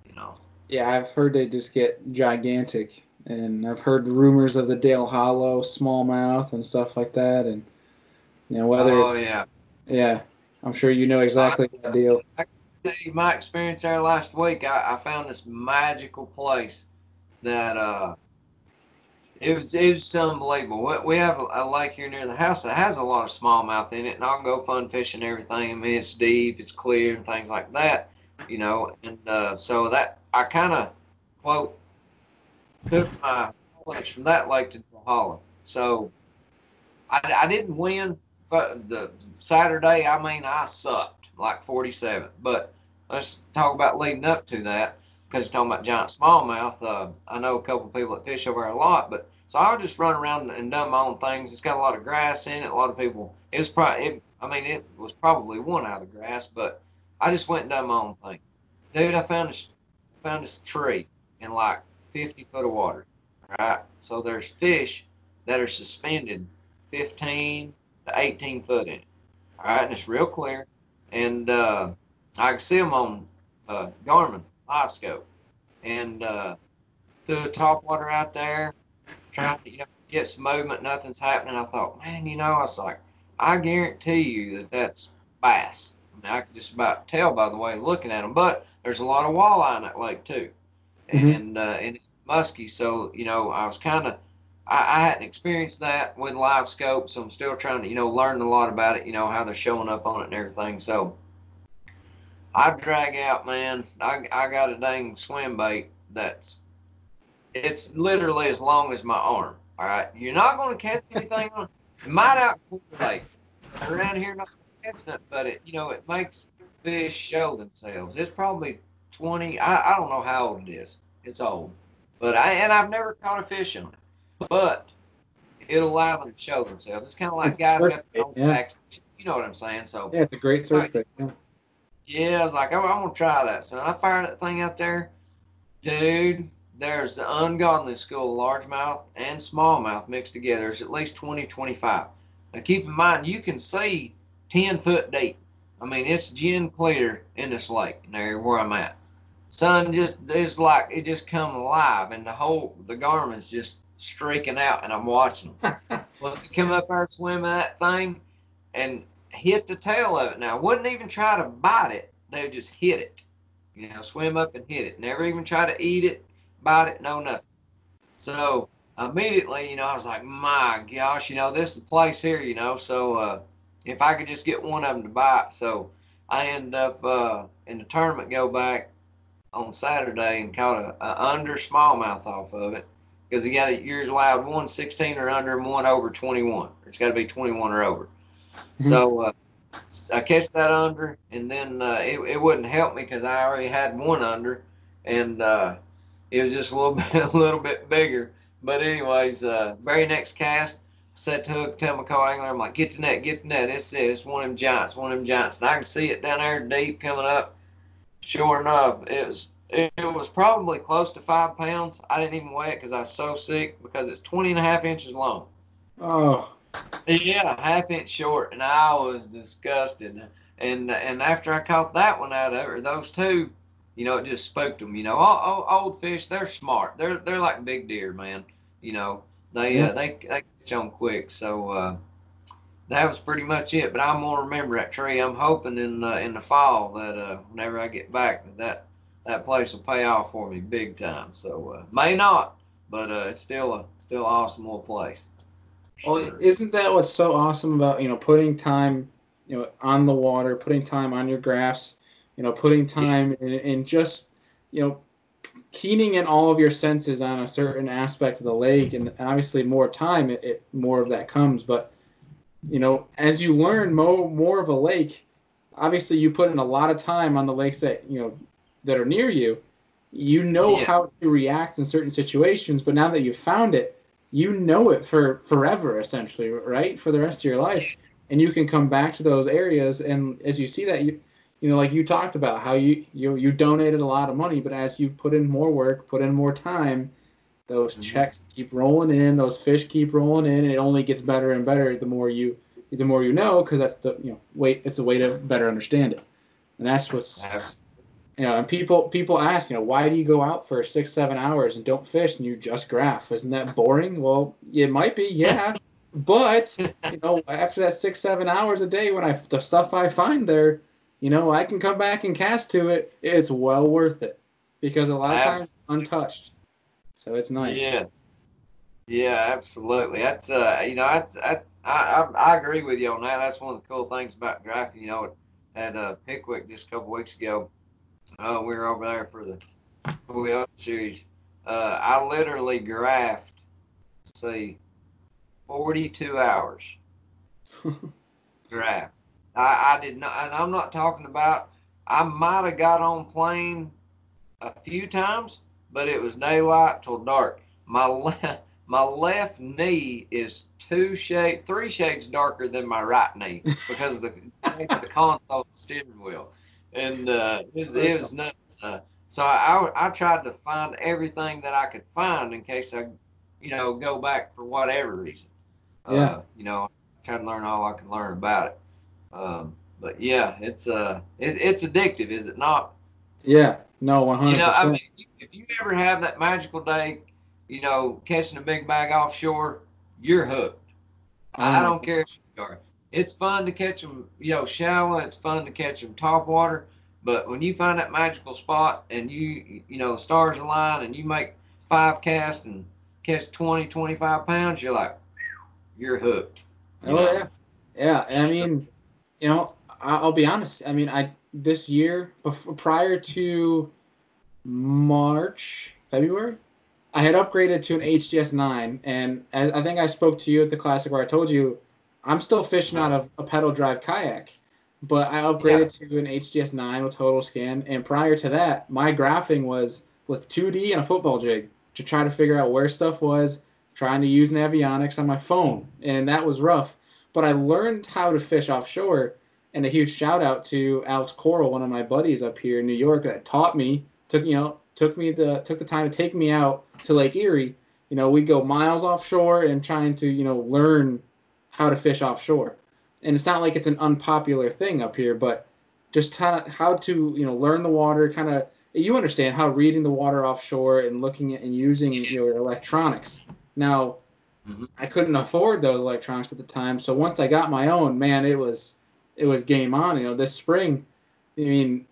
you know. Yeah, I've heard they just get gigantic, and I've heard rumors of the Del Hollow smallmouth and stuff like that, and you know whether oh, it's yeah, yeah, I'm sure you know exactly I, the deal. I can see my experience there last week. I, I found this magical place that uh, it was it was unbelievable. We, we have a, a lake here near the house that has a lot of smallmouth in it, and I'll go fun fishing and everything. I mean, it's deep, it's clear, and things like that, you know. And uh, so that I kind of quote. took my knowledge from that lake to Del Hollow. So I, I didn't win, but the Saturday, I mean, I sucked like forty-seven. But let's talk about leading up to that, because you're talking about giant smallmouth. Uh, I know a couple of people that fish over a lot, but so I'll just run around and done my own things. It's got a lot of grass in it. A lot of people, it was probably, it, I mean, it was probably one out of the grass, but I just went and done my own thing. Dude, I found this, found this tree in like fifty foot of water, right? So there's fish that are suspended fifteen to eighteen foot in it, all right? And it's real clear, and uh, I can see them on uh, Garmin live scope, and uh, through the top water out there, trying to, you know, get some movement, nothing's happening. I thought, man, you know, I was like, I guarantee you that that's bass. I mean, I could just about tell by the way looking at them, but there's a lot of walleye in that lake too. Mm-hmm. And uh, and it's musky, so you know I was kind of I, I hadn't experienced that with live scope, so I'm still trying to you know learn a lot about it, you know how they're showing up on it and everything. So I drag out, man. I I got a dang swim bait that's it's literally as long as my arm. All right, you're not going to catch anything on it. Might out like around here not catching it, but it you know it makes fish show themselves. It's probably twenty. I, I don't know how old it is. It's old, but I and I've never caught a fish on it. But it allows them to show themselves. It's kind of like it's guys got their own backs. You know what I'm saying? So yeah, it's a great surf bait. Yeah. yeah, I was like, oh, I'm gonna try that. So I fired that thing out there, dude. There's the ungodly school of largemouth and smallmouth mixed together. There's at least twenty, twenty-five. Now keep in mind, you can see ten foot deep. I mean, it's gin clear in this lake area where I'm at. Sun just is like it just come alive, and the whole the Garmin's just streaking out, and I'm watching them. Well, if you come up there, swim at that thing, and hit the tail of it. Now, I wouldn't even try to bite it; they would just hit it. You know, swim up and hit it. Never even try to eat it, bite it, no nothing. So immediately, you know, I was like, my gosh, you know, this is the place here, you know. So uh, if I could just get one of them to bite, so I end up uh, in the tournament go back on Saturday and caught a, a under smallmouth off of it, because you got you're allowed one sixteen or under and one over twenty-one. It's got to be twenty-one or over. Mm-hmm. So uh, I catch that under, and then uh, it it wouldn't help me because I already had one under, and uh, it was just a little bit a little bit bigger. But anyways, uh, very next cast, set to hook, tell my call angler, I'm like, get the net, get the net. It's it. It's one of them giants, one of them giants, and I can see it down there deep coming up. Sure enough, it was It was probably close to five pounds. I didn't even weigh it because I was so sick, because it's twenty and a half inches long. Oh. Yeah, a half inch short, and I was disgusted. And and after I caught that one out of it, those two, you know, it just spooked them. You know, all, all, old fish, they're smart. They're they're like big deer, man. You know, they yeah. uh, they they catch on quick. So uh, that was pretty much it. But I'm gonna remember that tree. I'm hoping in uh, in the fall that uh, whenever I get back, that, that that place will pay off for me big time. So uh, may not, but uh, it's still a still awesome little place. Well, isn't that what's so awesome about, you know, putting time, you know, on the water, putting time on your graphs, you know, putting time in, in just, you know, keening in all of your senses on a certain aspect of the lake. And obviously more time, it, it more of that comes. But, you know, as you learn more, more of a lake, obviously you put in a lot of time on the lakes that, you know, that are near you. You know yeah. how to react in certain situations. But now that you've found it, you know it for forever, essentially, right? For the rest of your life. And you can come back to those areas. And as you see that, you, you know, like you talked about how you, you, you donated a lot of money, but as you put in more work, put in more time, those mm-hmm. checks keep rolling in, those fish keep rolling in, and it only gets better and better the more you, the more you know, because that's the, you know, way, it's a way to better understand it. And that's what's, you know, and people people ask, you know, why do you go out for six, seven hours and don't fish and you just graph? Isn't that boring? Well, it might be, yeah. But, you know, after that six, seven hours a day, when I the stuff I find there, you know, I can come back and cast to it. It's well worth it, because a lot of times it's untouched. So it's nice. Yeah. Yeah, absolutely. That's, uh, you know, that's, I, I, I agree with you on that. That's one of the cool things about graphing. You know, at uh, Pickwick just a couple weeks ago, Uh, we were over there for the Wheel Series. Uh, I literally graphed, let's see, forty-two hours. Graph. I, I did not, and I'm not talking about, I might have got on plane a few times, but it was daylight till dark. My, le my left knee is two shade, three shades darker than my right knee because of the, the console of the steering wheel. And uh, it was, it was nuts. Uh, so I, I tried to find everything that I could find in case I, you know, go back for whatever reason. Uh, yeah. You know, I tried to learn all I can learn about it. Um, but yeah, it's uh, it, it's addictive, is it not? Yeah. No, one hundred. You know, I mean, if you ever have that magical day, you know, catching a big bag offshore, you're hooked. Oh. I don't care if you are. It's fun to catch them, you know, shallow. It's fun to catch them top water. But when you find that magical spot and you, you know, stars align and you make five casts and catch twenty, twenty-five pounds, you're like, you're hooked. You oh, know? yeah. Yeah. I mean, you know, I'll be honest. I mean, I this year, before, prior to March, February, I had upgraded to an H D S nine. And as I think I spoke to you at the classic where I told you, I'm still fishing out of a pedal drive kayak, but I upgraded yeah. to an H D S nine with Total Scan. And prior to that, my graphing was with two D and a football jig to try to figure out where stuff was, trying to use Navionics on my phone. And that was rough. But I learned how to fish offshore. And a huge shout out to Alex Coral, one of my buddies up here in New York that taught me, took, you know, took me the, took the time to take me out to Lake Erie. You know, we'd go miles offshore and trying to, you know, learn how to fish offshore. And it's not like it's an unpopular thing up here, but just how, how to, you know, learn the water, kind of, you understand how reading the water offshore and looking at and using your electronics. Now, mm-hmm. I couldn't afford those electronics at the time. So once I got my own, man, it was, it was game on. You know, this spring, I mean,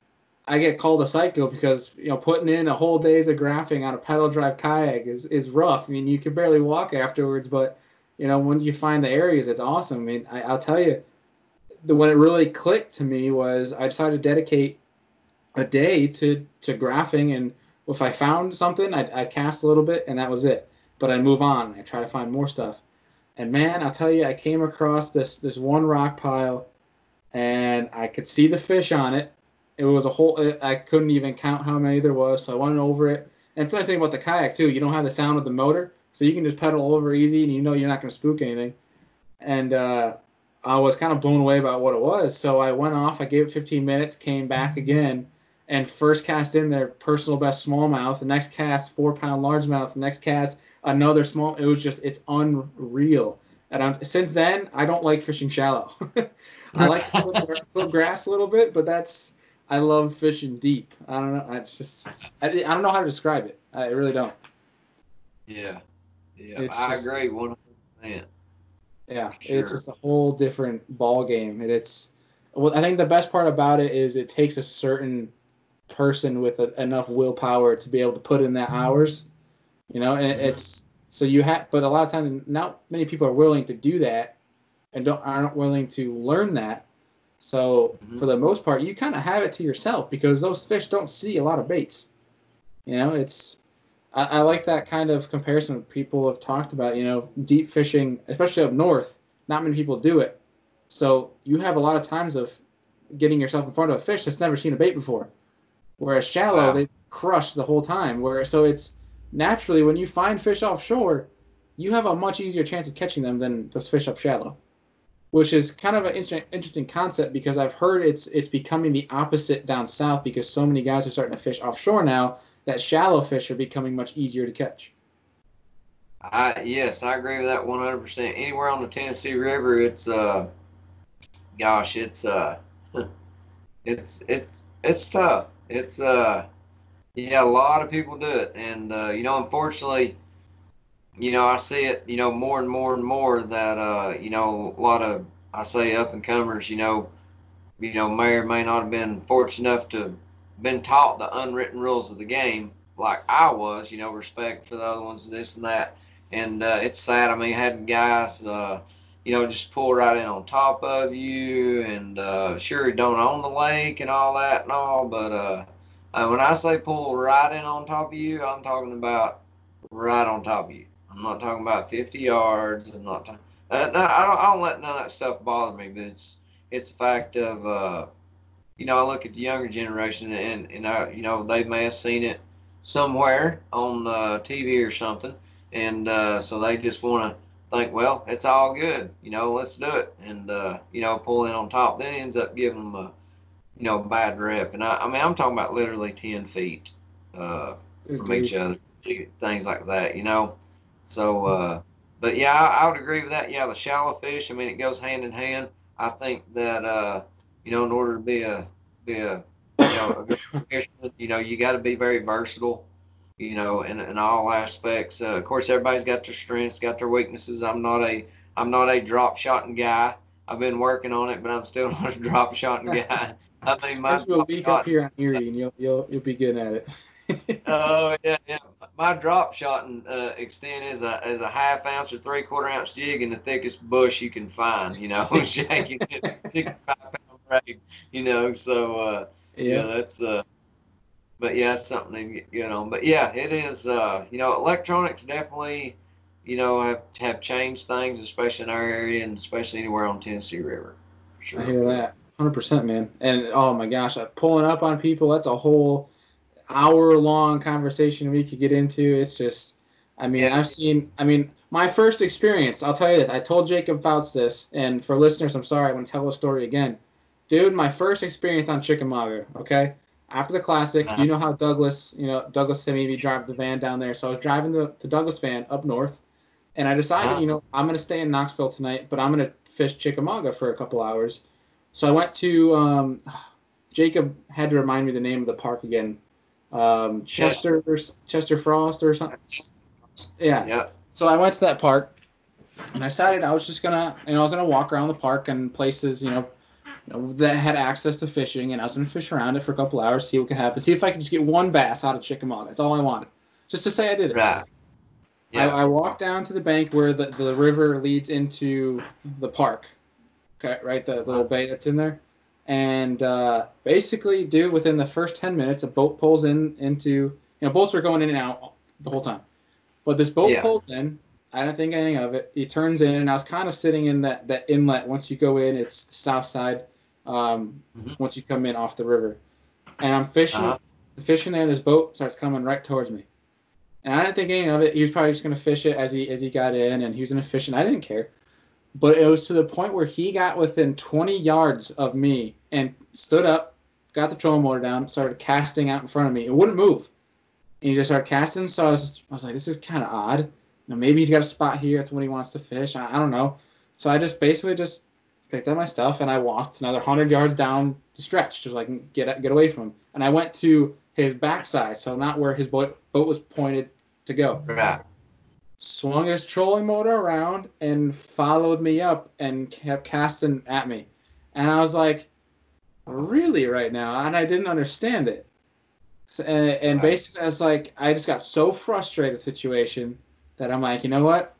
I get called a psycho because, you know, putting in a whole days of graphing on a pedal drive kayak is, is rough. I mean, you can barely walk afterwards, but you know, once you find the areas, it's awesome. I mean, I, I'll tell you, the when it really clicked to me was I decided to dedicate a day to, to graphing. And if I found something, I'd, I'd cast a little bit, and that was it. But I'd move on. I'd try to find more stuff. And, man, I'll tell you, I came across this, this one rock pile, and I could see the fish on it. It was a whole – I couldn't even count how many there was, so I went over it. And it's the nice thing about the kayak, too. You don't have the sound of the motor. So you can just pedal over easy, and you know you're not going to spook anything. And uh, I was kind of blown away by what it was. So I went off. I gave it fifteen minutes, came back again, and first cast in their personal best smallmouth, the next cast four pound largemouth, the next cast another small. It was just, it's unreal. And I'm, since then, I don't like fishing shallow. I like to flip, flip grass a little bit, but that's, I love fishing deep. I don't know. It's just, I, I don't know how to describe it. I really don't. Yeah. Yeah. It's I just, agree. one hundred percent. Yeah. Sure. It's just a whole different ball game. And it's, well, I think the best part about it is it takes a certain person with a, enough willpower to be able to put in that hours, you know, and yeah. it's, so you have, but a lot of times not many people are willing to do that and don't, aren't willing to learn that. So mm-hmm. for the most part, you kind of have it to yourself because those fish don't see a lot of baits. You know, it's, I, I like that kind of comparison people have talked about, you know, deep fishing, especially up north, not many people do it. So you have a lot of times of getting yourself in front of a fish that's never seen a bait before. Whereas shallow, wow. they crush the whole time. Where So it's naturally when you find fish offshore, you have a much easier chance of catching them than those fish up shallow, which is kind of an interesting concept because I've heard it's it's becoming the opposite down south because so many guys are starting to fish offshore now that shallow fish are becoming much easier to catch. I, yes, I agree with that one hundred percent. Anywhere on the Tennessee River, it's, uh, gosh, it's, uh, it's, it's, it's tough. It's, uh, yeah, a lot of people do it. And, uh, you know, unfortunately, you know, I see it, you know, more and more and more that, uh, you know, a lot of, I say up and comers, you know, you know, may or may not have been fortunate enough to been taught the unwritten rules of the game like I was, you know, respect for the other ones, this and that. And uh, it's sad. I mean, I had guys, uh, you know, just pull right in on top of you and uh, sure, you don't own the lake and all that and all. But uh, uh, when I say pull right in on top of you, I'm talking about right on top of you. I'm not talking about fifty yards. I'm not talking. Uh, no, I don't. I don't let none of that stuff bother me. But it's it's a fact of uh, you know. I look at the younger generation, and and I, you know, they may have seen it somewhere on uh, T V or something, and uh, so they just want to think, well, it's all good. You know, let's do it, and uh, you know, pull in on top. Then it ends up giving them a you know bad rep. And I, I mean, I'm talking about literally ten feet uh, from each other, things like that. You know. So, uh, but yeah, I, I would agree with that. Yeah, the shallow fish. I mean, it goes hand in hand. I think that uh, you know, in order to be a be a you know, a good fisherman, you know, you got to be very versatile, you know, in in all aspects. Uh, of course, everybody's got their strengths, got their weaknesses. I'm not a I'm not a drop shotting guy. I've been working on it, but I'm still not a drop shotting guy. I mean, my will be up here on Erie, and you'll you'll you'll be good at it. Oh uh, yeah, yeah. My drop shotting uh, extent is a is a half ounce or three quarter ounce jig in the thickest bush you can find. You know, shaking it sixty-five pound braid. You know, so uh, yeah. yeah, that's uh, but yeah, it's something to get you know. But yeah, it is. Uh, you know, electronics definitely, you know, have have changed things, especially in our area and especially anywhere on Tennessee River. For sure. I hear that, one hundred percent, man. And oh my gosh, pulling up on people—that's a whole hour-long conversation we could get into. It's just, I mean, I've seen, I mean, my first experience, I'll tell you this, I told Jacob Fouts this, and for listeners, I'm sorry, I'm going to tell the story again. Dude, my first experience on Chickamauga, okay? After the Classic, uh-huh. you know how Douglas, you know, Douglas had me drive the van down there, so I was driving the, the Douglas van up north, and I decided, uh-huh. you know, I'm going to stay in Knoxville tonight, but I'm going to fish Chickamauga for a couple hours. So I went to, um, Jacob had to remind me the name of the park again. Um, Chester, yeah. Chester Frost or something. Yeah. yeah. So I went to that park, and I decided I was just gonna, you know, I was gonna walk around the park and places, you know, you know, that had access to fishing, and I was gonna fish around it for a couple hours, see what could happen, see if I could just get one bass out of Chickamauga. That's all I wanted, just to say I did it. Right. Yeah. I, I walked down to the bank where the, the river leads into the park. Okay, right, the little bay that's in there. And uh, basically, dude, within the first ten minutes, a boat pulls in into, you know, boats were going in and out the whole time. But this boat yeah. pulls in. I don't think anything of it. He turns in, and I was kind of sitting in that, that inlet. Once you go in, it's the south side. Um, mm-hmm. Once you come in off the river. And I'm fishing, uh-huh. fishing there. This boat starts coming right towards me. And I didn't think anything of it. He was probably just going to fish it as he, as he got in, and he was going to fish, and I didn't care. But it was to the point where he got within twenty yards of me and stood up, got the trolling motor down, started casting out in front of me. It wouldn't move. And he just started casting. So I was, just, I was like, this is kind of odd. Now, maybe he's got a spot here. That's when he wants to fish. I, I don't know. So I just basically just picked up my stuff, and I walked another one hundred yards down the stretch just like get get away from him. And I went to his backside, so not where his boat, boat was pointed to go. Yeah. Swung his trolling motor around and followed me up and kept casting at me. And I was like, really right now? And I didn't understand it. So, and and wow. basically, I was like, I just got so frustrated with the situation that I'm like, you know what?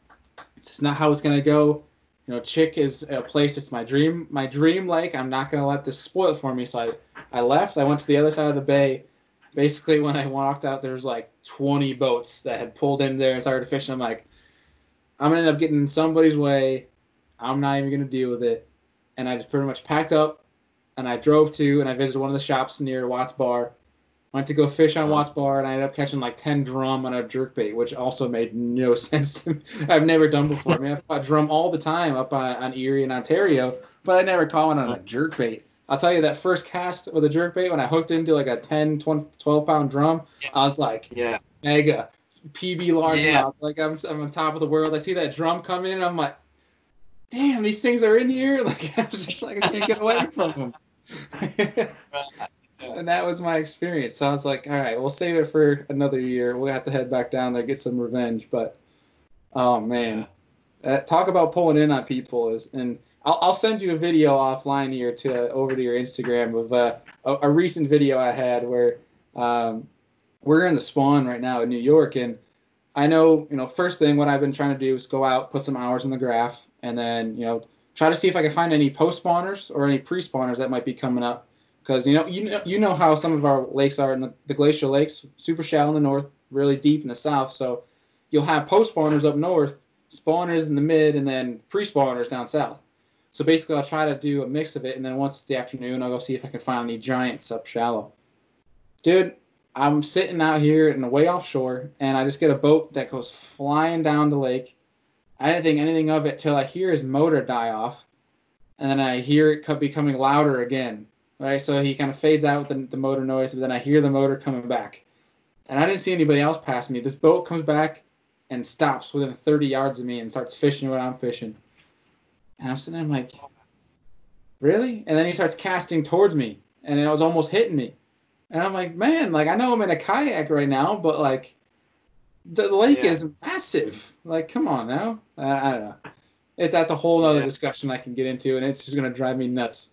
This is not how it's going to go. You know, Chick is a place that's my dream, my dream lake. I'm not going to let this spoil it for me. So I, I left. I went to the other side of the bay. Basically, when I walked out, there was like twenty boats that had pulled in there and started fishing. I'm like, I'm going to end up getting in somebody's way. I'm not even going to deal with it. And I just pretty much packed up, and I drove to, and I visited one of the shops near Watts Bar. Went to go fish on Watts Bar, and I ended up catching like ten drum on a jerkbait, which also made no sense to me. I've never done before. I mean, I've caught drum all the time up on, on Erie and Ontario, but I never caught one on a jerkbait. I'll tell you, that first cast with a jerkbait, when I hooked into like a ten, twelve pound drum, yeah. I was like, yeah, mega, P B large yeah. mouth. Like, I'm, I'm on top of the world. I see that drum come in, and I'm like, damn, these things are in here. Like, I was just like, I can't get away from them. And that was my experience. So I was like, all right, we'll save it for another year. We'll have to head back down there, get some revenge. But, oh, man. Yeah. Uh, talk about pulling in on people. is, And I'll, I'll send you a video offline here to uh, over to your Instagram of uh, a, a recent video I had where um, we're in the spawn right now in New York. And I know, you know, first thing what I've been trying to do is go out, put some hours in the graph, and then, you know, try to see if I can find any post-spawners or any pre-spawners that might be coming up. Because, you know, you know you know how some of our lakes are in the, the glacial lakes, super shallow in the north, really deep in the south. So you'll have post-spawners up north, spawners in the mid, and then pre-spawners down south. So basically I'll try to do a mix of it, and then once it's the afternoon, I'll go see if I can find any giants up shallow. Dude, I'm sitting out here in the way offshore, and I just get a boat that goes flying down the lake. I didn't think anything of it till I hear his motor die off, and then I hear it becoming louder again. Right, so he kind of fades out with the, the motor noise, and then I hear the motor coming back. And I didn't see anybody else pass me. This boat comes back and stops within thirty yards of me and starts fishing what I'm fishing. And I'm sitting there, I'm like, really? And then he starts casting towards me, and it was almost hitting me. And I'm like, man, like, I know I'm in a kayak right now, but, like, the lake yeah. is massive. Like, come on now. Uh, I don't know. It, that's a whole other yeah. discussion I can get into, and it's just going to drive me nuts.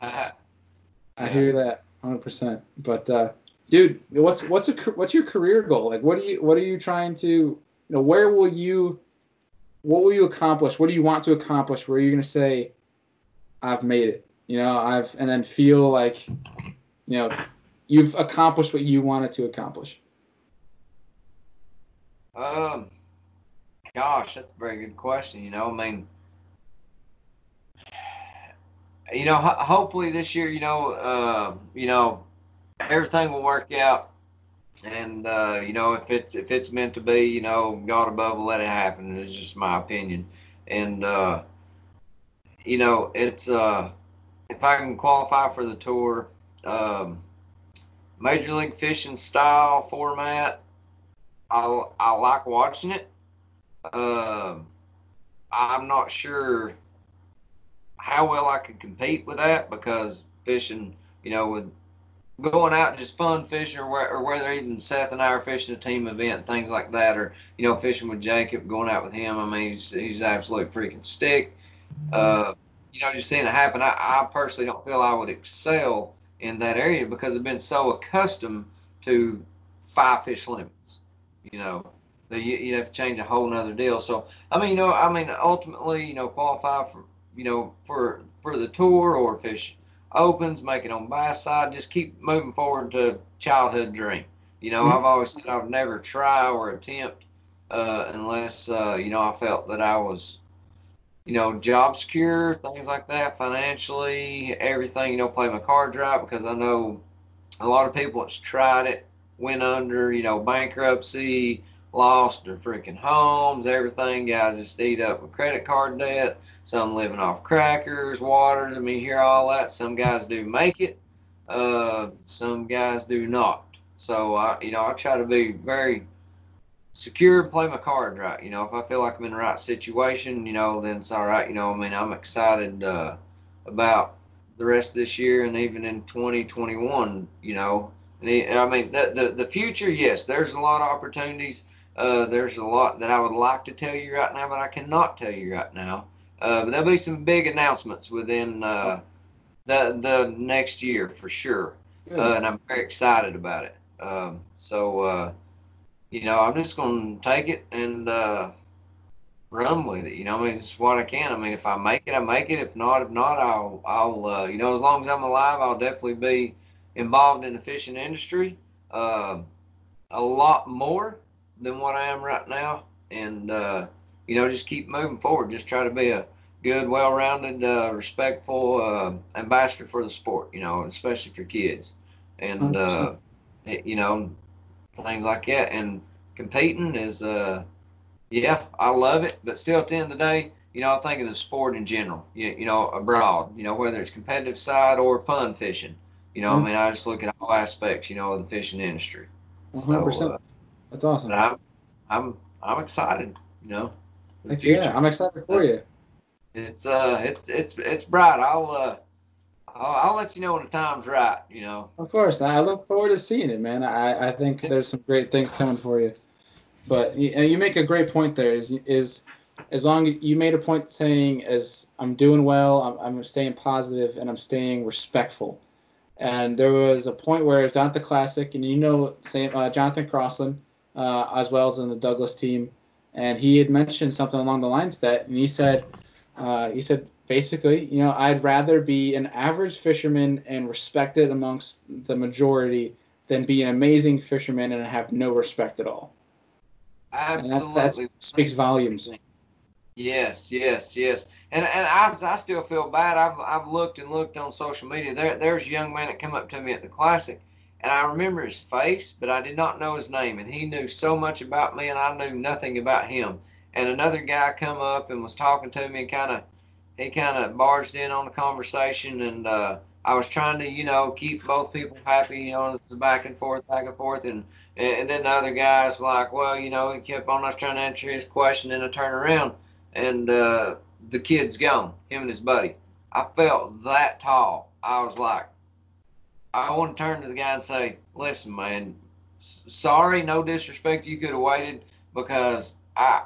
Uh, I hear that one hundred percent. But uh, dude, what's what's a what's your career goal? Like, what do you what are you trying to? You know, where will you? What will you accomplish? What do you want to accomplish? Where you're gonna say, "I've made it." You know, I've and then feel like, you know, you've accomplished what you wanted to accomplish. Um, gosh, that's a very good question. You know, I mean. You know, ho hopefully this year, you know, uh, you know, everything will work out, and uh, you know, if it's if it's meant to be, you know, God above will let it happen. It's just my opinion, and uh, you know, it's uh, if I can qualify for the tour, um, Major League Fishing style format, I I like watching it. Uh, I'm not sure how well I could compete with that, because fishing, you know, with going out and just fun fishing, or, where, or whether even Seth and I are fishing a team event, things like that, or, you know, fishing with Jacob, going out with him. I mean, he's, he's absolute freaking stick. Uh, you know, just seeing it happen, I, I personally don't feel I would excel in that area, because I've been so accustomed to five fish limits, you know. So you, you have to change a whole nother deal. So, I mean, you know, I mean, ultimately, you know, qualify for, you know, for for the tour, or fish opens, make it on my side, just keep moving forward to childhood dream. You know, I've always said I would never try or attempt uh, unless, uh, you know, I felt that I was, you know, job secure, things like that, financially, everything, you know, play my cards right, because I know a lot of people that's tried it, went under, you know, bankruptcy, lost their freaking homes, everything. Guys just eat up with credit card debt. Some living off crackers, waters. I mean, hear all that. Some guys do make it. Uh, some guys do not. So I, you know, I try to be very secure and play my cards right. You know, if I feel like I'm in the right situation, you know, then it's all right. You know, I mean, I'm excited uh, about the rest of this year and even in twenty twenty-one. You know, and I mean, the, the the future. Yes, there's a lot of opportunities. Uh, there's a lot that I would like to tell you right now, but I cannot tell you right now. Uh, but there'll be some big announcements within uh, the the next year for sure, uh, and I'm very excited about it. Um, so, uh, you know, I'm just going to take it and uh, run with it. You know, I mean, it's what I can. I mean, if I make it, I make it. If not, if not, I'll, I'll uh, you know, as long as I'm alive, I'll definitely be involved in the fishing industry uh, a lot more than what I am right now. And, uh, you know, just keep moving forward. Just try to be a good, well-rounded, uh, respectful uh, ambassador for the sport, you know, especially for kids. And, uh, you know, things like that. And competing is, uh, yeah, I love it. But still, at the end of the day, you know, I think of the sport in general, you, you know, abroad, you know, whether it's competitive side or fun fishing. You know, mm-hmm. I mean, I just look at all aspects, you know, of the fishing industry. one hundred percent. So, uh, that's awesome. I'm, I'm, I'm excited, you know. Like, yeah, I'm excited for you. It's uh, it's it's it's bright. I'll uh, I'll, I'll let you know when the time's right. You know. Of course, I look forward to seeing it, man. I I think there's some great things coming for you. But you, and you make a great point there. Is is as long as you made a point saying as I'm doing well, I'm I'm staying positive and I'm staying respectful. And there was a point where it's not the classic, and you know, same uh, Jonathan Crossland, uh, as well as in the Douglas team, and he had mentioned something along the lines that, and he said. Uh, he said, basically, you know, I'd rather be an average fisherman and respected amongst the majority than be an amazing fisherman and have no respect at all. Absolutely. That, that speaks volumes. Yes, yes, yes. And and I, I still feel bad. I've, I've looked and looked on social media. There, there's a young man that came up to me at the Classic, and I remember his face, but I did not know his name. And he knew so much about me, and I knew nothing about him. And another guy come up and was talking to me and kind of, he kind of barged in on the conversation. And uh, I was trying to, you know, keep both people happy, you know, back and forth, back and forth. And, and then the other guy's like, well, you know, he kept on, I was trying to answer his question. And I turned around and uh, the kid's gone, him and his buddy. I felt that tall. I was like, I want to turn to the guy and say, listen, man, sorry, no disrespect. You could have waited because I,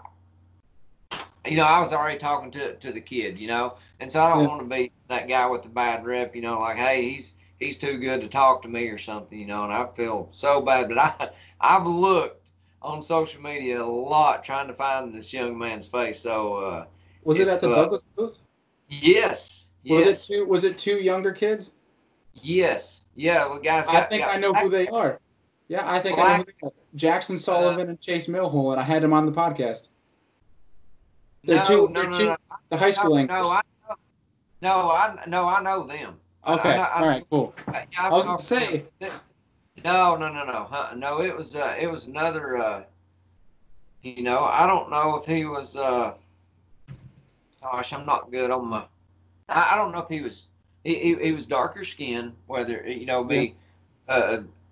you know, I was already talking to to the kid, you know, and so I don't yeah. want to be that guy with the bad rep, you know, like, hey, he's he's too good to talk to me or something, you know, and I feel so bad. But I, I've looked on social media a lot trying to find this young man's face. So uh, was it, it at the uh, Douglas booth? Yes. Was yes. it two? Was it two younger kids? Yes. Yeah. Well, guys, got, I think got, I know I, who they are. Yeah, I think Black, I know who they are. Jackson Sullivan uh, and Chase Milhol, and I had him on the podcast. They're no, two, no, no, two, no, the high school anglers. No, I know, no, I no, I know them. Okay, I, I, I, all right, cool. I, I, I was gonna say. No, no, no, no, huh, no. It was, uh, it was another. Uh, you know, I don't know if he was. Uh, gosh, I'm not good on my. I, I don't know if he was. He, he, he was darker skinned, whether you know be, yeah.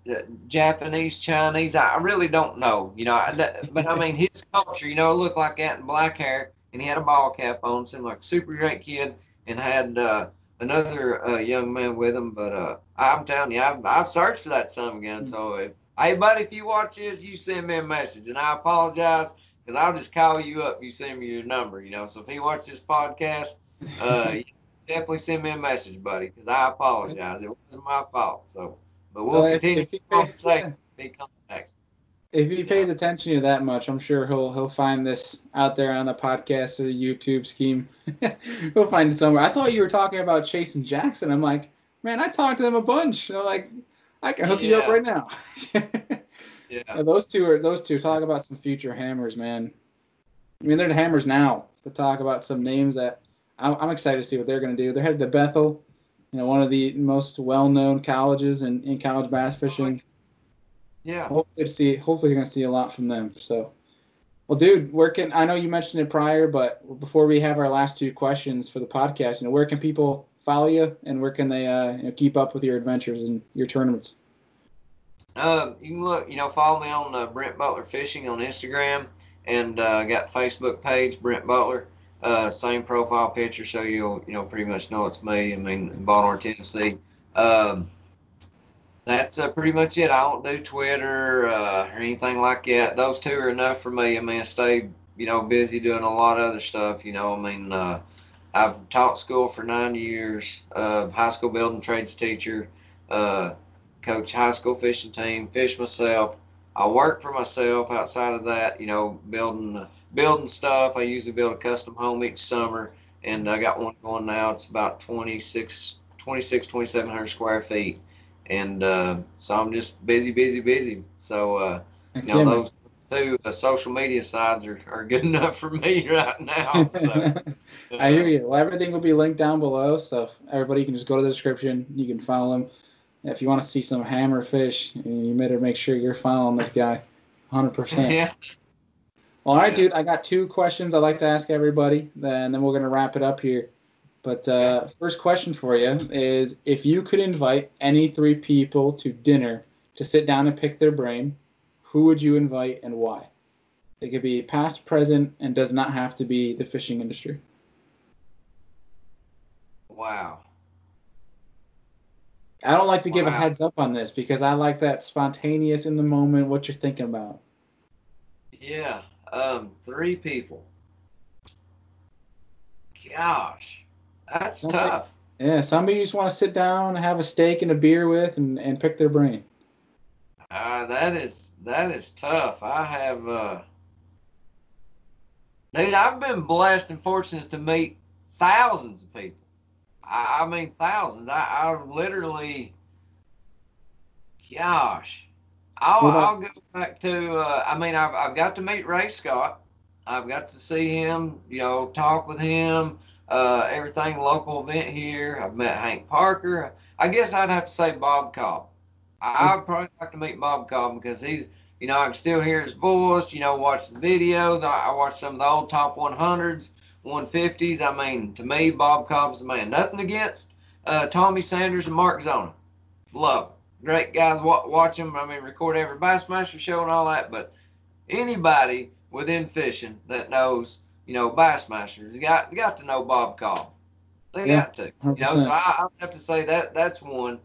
uh, Japanese, Chinese. I really don't know. You know, I, that, but I mean his culture. You know, looked like that in black hair. And he had a ball cap on, seemed like a super great kid, and had uh, another uh, young man with him. But uh, I'm telling you, I've, I've searched for that son again. So, if, hey, buddy, if you watch this, you send me a message. And I apologize because I'll just call you up. You send me your number, you know. So, if he watches this podcast, uh, you definitely send me a message, buddy, because I apologize. It wasn't my fault. So, but we'll, well continue if, if to say yeah. contacts. If he pays attention to that much, I'm sure he'll he'll find this out there on the podcast or the YouTube scheme. He'll find it somewhere. I thought you were talking about Chase and Jackson. I'm like, man, I talked to them a bunch. I'm like, I can hook yeah. you up right now. yeah. Now those two are those two talk about some future hammers, man. I mean, they're the hammers now, but talk about some names that I'm, I'm excited to see what they're going to do. They're headed to Bethel, you know, one of the most well-known colleges in, in college bass fishing. Yeah. Hopefully, see, hopefully you're going to see a lot from them. So, well, dude, where can, I know you mentioned it prior, but before we have our last two questions for the podcast, you know, where can people follow you, and where can they uh, you know, keep up with your adventures and your tournaments? Uh, you can look, you know, follow me on uh, Brent Butler Fishing on Instagram, and uh, got Facebook page Brent Butler. Uh, same profile picture, so you'll you know pretty much know it's me. I mean, in Baltimore, Tennessee. Um, that's uh, pretty much it. I don't do Twitter uh, or anything like that. Those two are enough for me. I mean, I stay you know busy doing a lot of other stuff. You know, I mean, uh, I've taught school for nine years. Uh, high school building trades teacher. Uh, coach high school fishing team. Fish myself. I work for myself. Outside of that, you know, building. Uh, building stuff. I usually build a custom home each summer, and I got one going now. It's about twenty-six, twenty-seven hundred square feet, and uh, so I'm just busy, busy, busy. So uh, you know, those two uh, social media sides are, are good enough for me right now. So. I hear you. Well, everything will be linked down below, so everybody can just go to the description. You can follow him. If you want to see some hammerfish, you better make sure you're following this guy one hundred percent. Yeah. Well, all right, dude, I got two questions I'd like to ask everybody, and then we're going to wrap it up here. But uh, first question for you is, if you could invite any three people to dinner to sit down and pick their brain, who would you invite and why? It could be past, present, and does not have to be the fishing industry. Wow. I don't like to give wow. a heads up on this because I like that spontaneous in the moment, what you're thinking about. Yeah. Um, three people. Gosh, that's somebody, tough. Yeah, somebody you just want to sit down, have a steak and a beer with, and, and pick their brain. Uh, that is that is tough. I have, uh, dude, I've been blessed and fortunate to meet thousands of people. I, I mean, thousands. I, I literally, gosh. I'll, I'll go back to, uh, I mean, I've, I've got to meet Ray Scott. I've got to see him, you know, talk with him, uh, everything local event here. I've met Hank Parker. I guess I'd have to say Bob Cobb. I, I'd probably like to meet Bob Cobb because he's, you know, I can still hear his voice, you know, watch the videos. I, I watch some of the old top one hundreds, one fifties. I mean, to me, Bob Cobb's the man. Nothing against uh, Tommy Sanders and Mark Zona. Love him. Great guys, watch them. I mean, record every Bassmaster show and all that. But anybody within fishing that knows, you know, Bassmaster, they got, they got to know Bob Cobb. They yeah, got to. You know, so I, I have to say that that's one.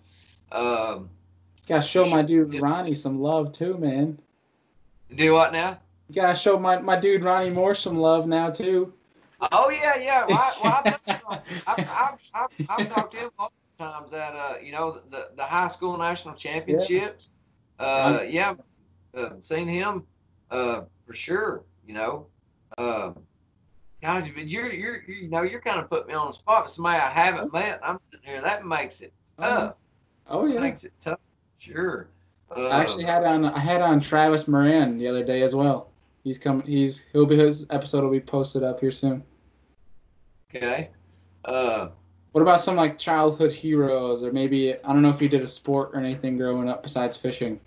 Um, gotta show my dude it, Ronnie some love too, man. Do what now? You gotta show my my dude Ronnie Moore some love now too. Oh yeah, yeah. Well, I, well, I've, I've, I've, I've talked to him. Times at uh you know the the high school national championships, yeah. uh yeah, uh, seen him uh for sure. You know, uh, gosh, but you're you're you know you're kind of putting me on the spot. But somebody I haven't met, I'm sitting here. That makes it tough. Oh yeah, makes it tough. Sure. Uh, I actually had on I had on Travis Moran the other day as well. He's coming. He's he'll be his episode will be posted up here soon. Okay. Uh. What about some like childhood heroes, or maybe I don't know if you did a sport or anything growing up besides fishing?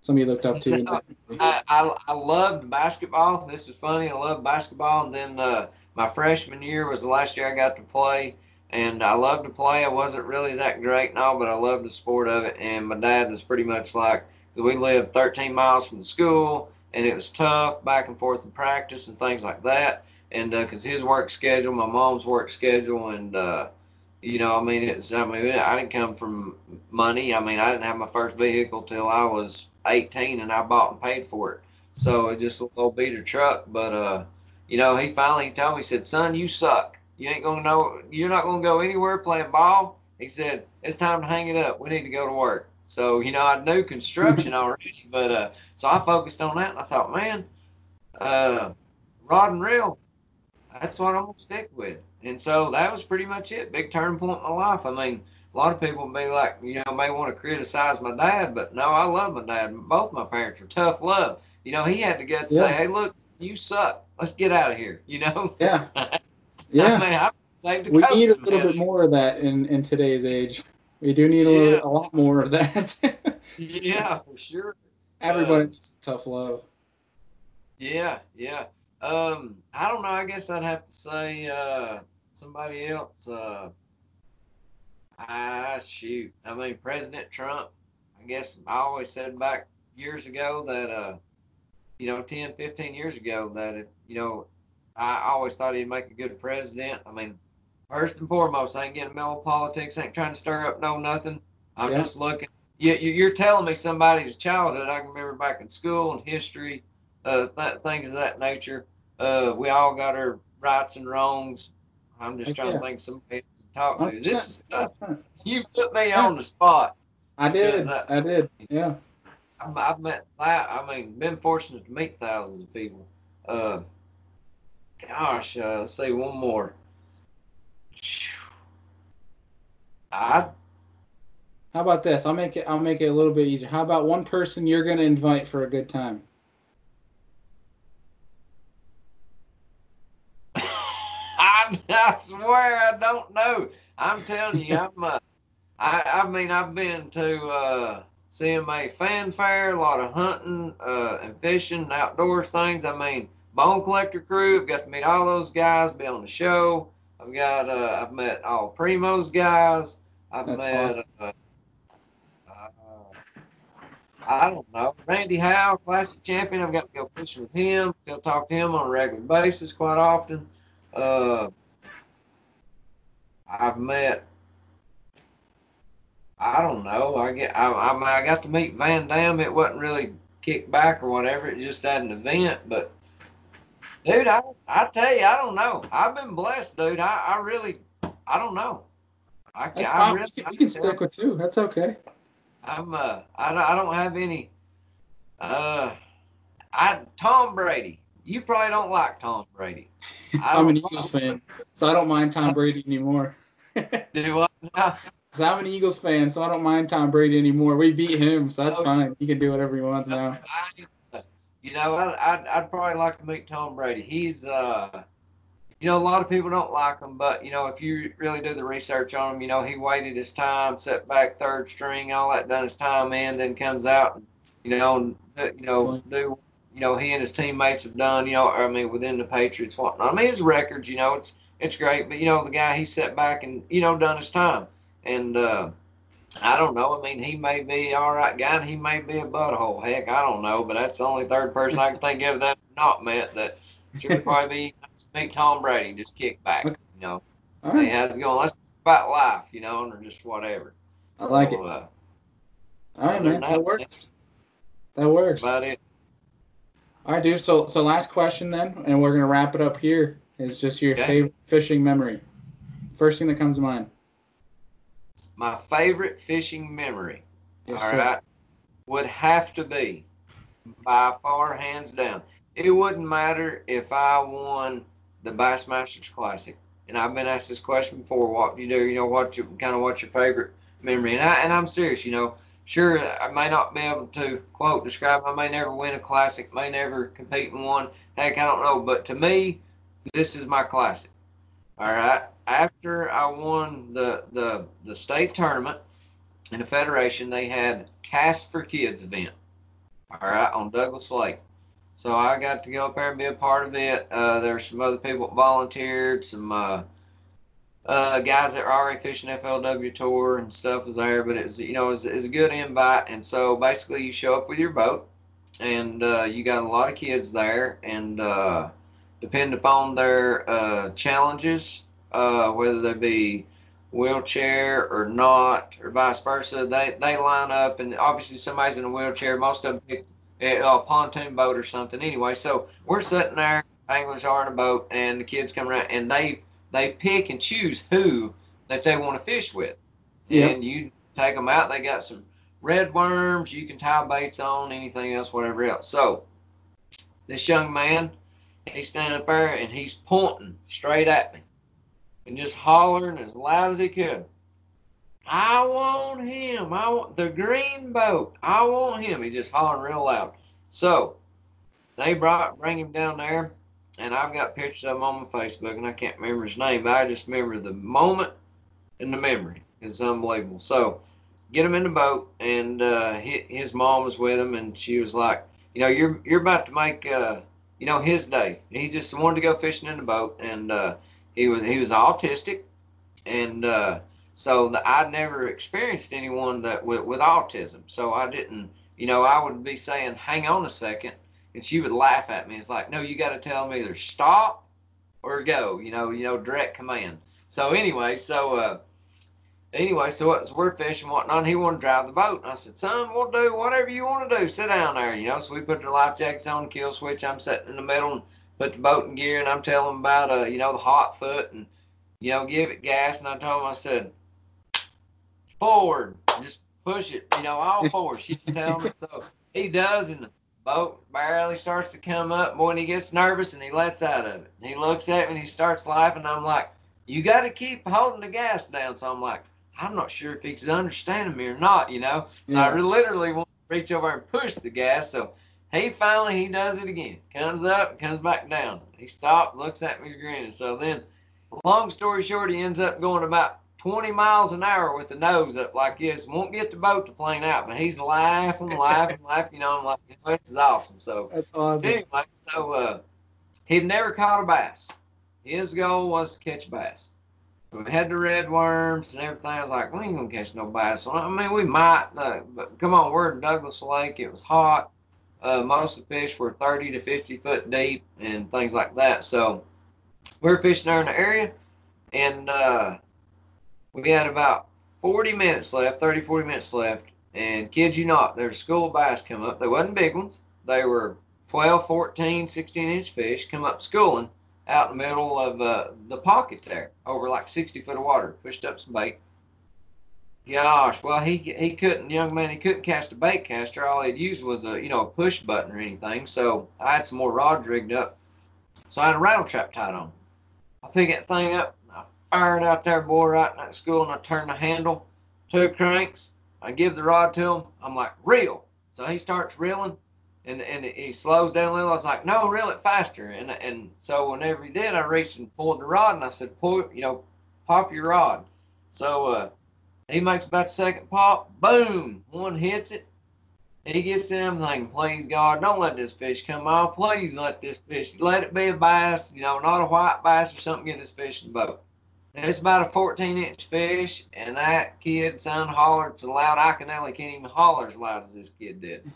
Somebody you looked up to. I, I I loved basketball. This is funny. I loved basketball, and then uh, my freshman year was the last year I got to play, and I loved to play. I wasn't really that great and all, but I loved the sport of it. And my dad was pretty much like, we lived thirteen miles from the school, and it was tough back and forth in practice and things like that. And because uh, his work schedule, my mom's work schedule, and uh, you know, I mean, it's I mean, I didn't come from money. I mean, I didn't have my first vehicle till I was eighteen, and I bought and paid for it. So it just a little beater truck. But uh, you know, he finally he told me, he said, "Son, you suck. You ain't gonna know. You're not gonna go anywhere playing ball." He said, "It's time to hang it up. We need to go to work." So you know, I knew construction already, but uh, so I focused on that, and I thought, man, uh, rod and reel. That's what I'm going to stick with. And so that was pretty much it. Big turning point in my life. I mean, a lot of people may like, you know, may want to criticize my dad, but no, I love my dad. Both my parents are tough love. You know, he had to go and yeah. say, hey, look, you suck. Let's get out of here, you know? Yeah. Yeah. I mean, I saved the we need a little bit more of that in, in today's age. We do need a, yeah. little, a lot more of that. Yeah, for sure. Everybody um, needs tough love. Yeah, yeah. Um, I don't know. I guess I'd have to say uh, somebody else. Uh, uh, shoot. I mean, President Trump, I guess I always said back years ago that, uh, you know, ten, fifteen years ago that, if, you know, I always thought he'd make a good president. I mean, first and foremost, I ain't getting middle politics. I ain't trying to stir up no nothing. I'm yeah. just looking. You, you're telling me somebody's childhood. I can remember back in school and history, uh, th things of that nature. Uh, we all got our rights and wrongs. I'm just okay. trying to think of somebody to talk to. This is stuff. You put me on the spot. I did. I, I did. Yeah. I've, I've met. I mean, been fortunate to meet thousands of people. Uh, gosh, uh, let's see one more. I. How about this? I'll make it. I'll make it a little bit easier. How about one person you're going to invite for a good time? I, I swear I don't know. I'm telling you, I'm. Uh, I, I mean, I've been to uh, C M A Fan Fair, a lot of hunting uh, and fishing, outdoors things. I mean, Bone Collector Crew. I've got to meet all those guys. Be on the show. I've got. Uh, I've met all Primo's guys. I've That's met. Awesome. Uh, I don't know. Randy Howe, classic champion. I've got to go fishing with him. Still talk to him on a regular basis quite often. Uh, I've met, I don't know. I get. I, I, mean, I got to meet Van Damme. It wasn't really kickback or whatever. It just had an event. But, dude, I, I tell you, I don't know. I've been blessed, dude. I, I really, I don't know. I, That's I really, you can, you can stick with two. That's okay. I'm uh I, I don't have any uh I Tom Brady. You probably don't like Tom Brady. I I'm an Eagles fan, so I don't mind Tom Brady anymore. Do what? No. So I'm an Eagles fan, so I don't mind Tom Brady anymore. We beat him, so that's okay. fine. He can do whatever he wants now. I, you know, I I'd, I'd probably like to meet Tom Brady. He's uh you know, a lot of people don't like him, but, you know, if you really do the research on him, you know, he waited his time, set back third string, all that, done his time in, then comes out, and, you know, and, you know, do, you know, he and his teammates have done, you know, I mean, within the Patriots, whatnot. I mean, his records, you know, it's it's great, but, you know, the guy, he set back and, you know, done his time. And uh, I don't know. I mean, he may be an all right guy, and he may be a butthole. Heck, I don't know, but that's the only third person I can think of that not met that. Should probably be Tom Brady, just kick back, you know. All right. Hey, how's it going? Let's talk about life, you know, or just whatever. I like so, it. Uh, All right, man. That works. That works. That's about it. All right, dude. So, so last question then, and we're going to wrap it up here, is just your okay. favorite fishing memory. First thing that comes to mind. My favorite fishing memory, yes, all sir. right, would have to be, by far, hands down. It wouldn't matter if I won the Bassmasters Classic, and I've been asked this question before. What do you do? You know, what your kind of what's your favorite memory? And I and I'm serious. You know, sure I may not be able to quote describe. I may never win a classic, may never compete in one. Heck, I don't know. But to me, this is my classic. All right. After I won the the the state tournament in the federation, they had Cast for Kids event. All right, on Douglas Lake. So I got to go up there and be a part of it. Uh, There's some other people that volunteered, some uh, uh, guys that were already fishing F L W tour and stuff was there. But it was, you know, it was, it was a good invite. And so basically, you show up with your boat, and uh, you got a lot of kids there, and uh, depend upon their uh, challenges, uh, whether they be wheelchair or not, or vice versa. They they line up, and obviously somebody's in a wheelchair. Most of them pick a pontoon boat or something. Anyway, so we're sitting there, anglers are in a boat, and the kids come around, and they they pick and choose who that they want to fish with. Yep. And you take them out. They got some red worms. You can tie baits on, anything else, whatever else. So this young man, he's standing up there, and he's pointing straight at me and just hollering as loud as he could. I want him. I want the green boat. I want him. He just hollering real loud. So they brought bring him down there, and I've got pictures of him on my Facebook, and I can't remember his name, but I just remember the moment and the memory. It's unbelievable. So get him in the boat, and uh, his mom was with him, and she was like, you know, you're you're about to make uh, you know, his day. He just wanted to go fishing in the boat, and uh, he was he was autistic, and uh, So the, I never experienced anyone that with, with autism. So I didn't, you know, I would be saying, hang on a second, and she would laugh at me. It's like, no, you got to tell them either stop or go, you know, you know, direct command. So anyway, so uh, anyway, so we're fishing and whatnot, and he wanted to drive the boat. And I said, son, we'll do whatever you want to do. Sit down there, you know. So we put the life jackets on, kill switch. I'm sitting in the middle and put the boat in gear, and I'm telling him about, uh, you know, the hot foot and, you know, give it gas. And I told him, I said, forward, just push it, you know, all four. She's telling me. So he does, and the boat barely starts to come up. Boy, and he gets nervous, and he lets out of it. And he looks at me, and he starts laughing, and I'm like, you got to keep holding the gas down. So I'm like, I'm not sure if he's understanding me or not, you know. So yeah. I literally want to reach over and push the gas. So he finally, he does it again. Comes up, comes back down. He stopped, looks at me grinning. So then, long story short, he ends up going about twenty miles an hour with the nose up like this. Won't get the boat to plane out, but he's laughing, laughing, laughing. You know, I'm like, you know, this is awesome. So that's awesome. Anyway, so uh, he'd never caught a bass. His goal was to catch bass. We had the red worms and everything. I was like, we ain't going to catch no bass. I mean, we might, uh, but come on, we're in Douglas Lake. It was hot. Uh, most of the fish were thirty to fifty foot deep and things like that. So we were fishing there in the area, and uh, we had about forty minutes left, thirty, forty minutes left. And kid you not, there's school bass come up. They wasn't big ones. They were twelve, fourteen, sixteen inch fish come up schooling out in the middle of uh, the pocket there, over like sixty foot of water, pushed up some bait. Gosh, well, he he couldn't, young man, he couldn't cast a bait caster. All he'd used was a, you know, a push button or anything. So I had some more rods rigged up. So I had a rattle trap tied on. I pick that thing up, and I fired out there, boy, right in that school, and I turn the handle, two cranks. I give the rod to him. I'm like, reel. So he starts reeling. And, and he slows down a little. I was like, no, reel it faster. And and so whenever he did, I reached and pulled the rod, and I said, pull, you know, pop your rod. So uh, he makes about the second pop. Boom. One hits it. He gets in. I'm thinking, please, God, don't let this fish come off. Please let this fish, let it be a bass, you know, not a white bass or something. Get this fish in the boat. And it's about a fourteen inch fish, and that kid, son, hollered so loud, I can only can't even holler as loud as this kid did.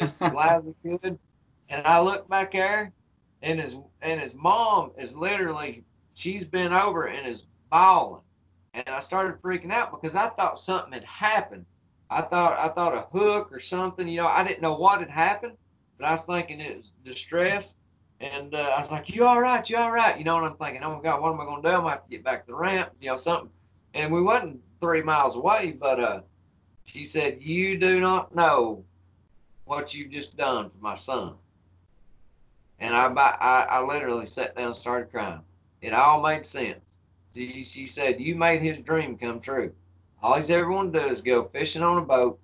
Just as loud as he could. And I look back there, and his and his mom is literally, she's bent over and is bawling. And I started freaking out because I thought something had happened. I thought I thought a hook or something. You know, I didn't know what had happened, but I was thinking it was distress. And uh, I was like, you all right, you all right. You know, and I'm thinking, oh, my God, what am I going to do? I'm going to have to get back to the ramp, you know, something. And we wasn't three miles away, but uh, she said, you do not know what you've just done for my son. And I, I, I literally sat down and started crying. It all made sense. She, she said, you made his dream come true. All he's ever wanted to do is go fishing on a boat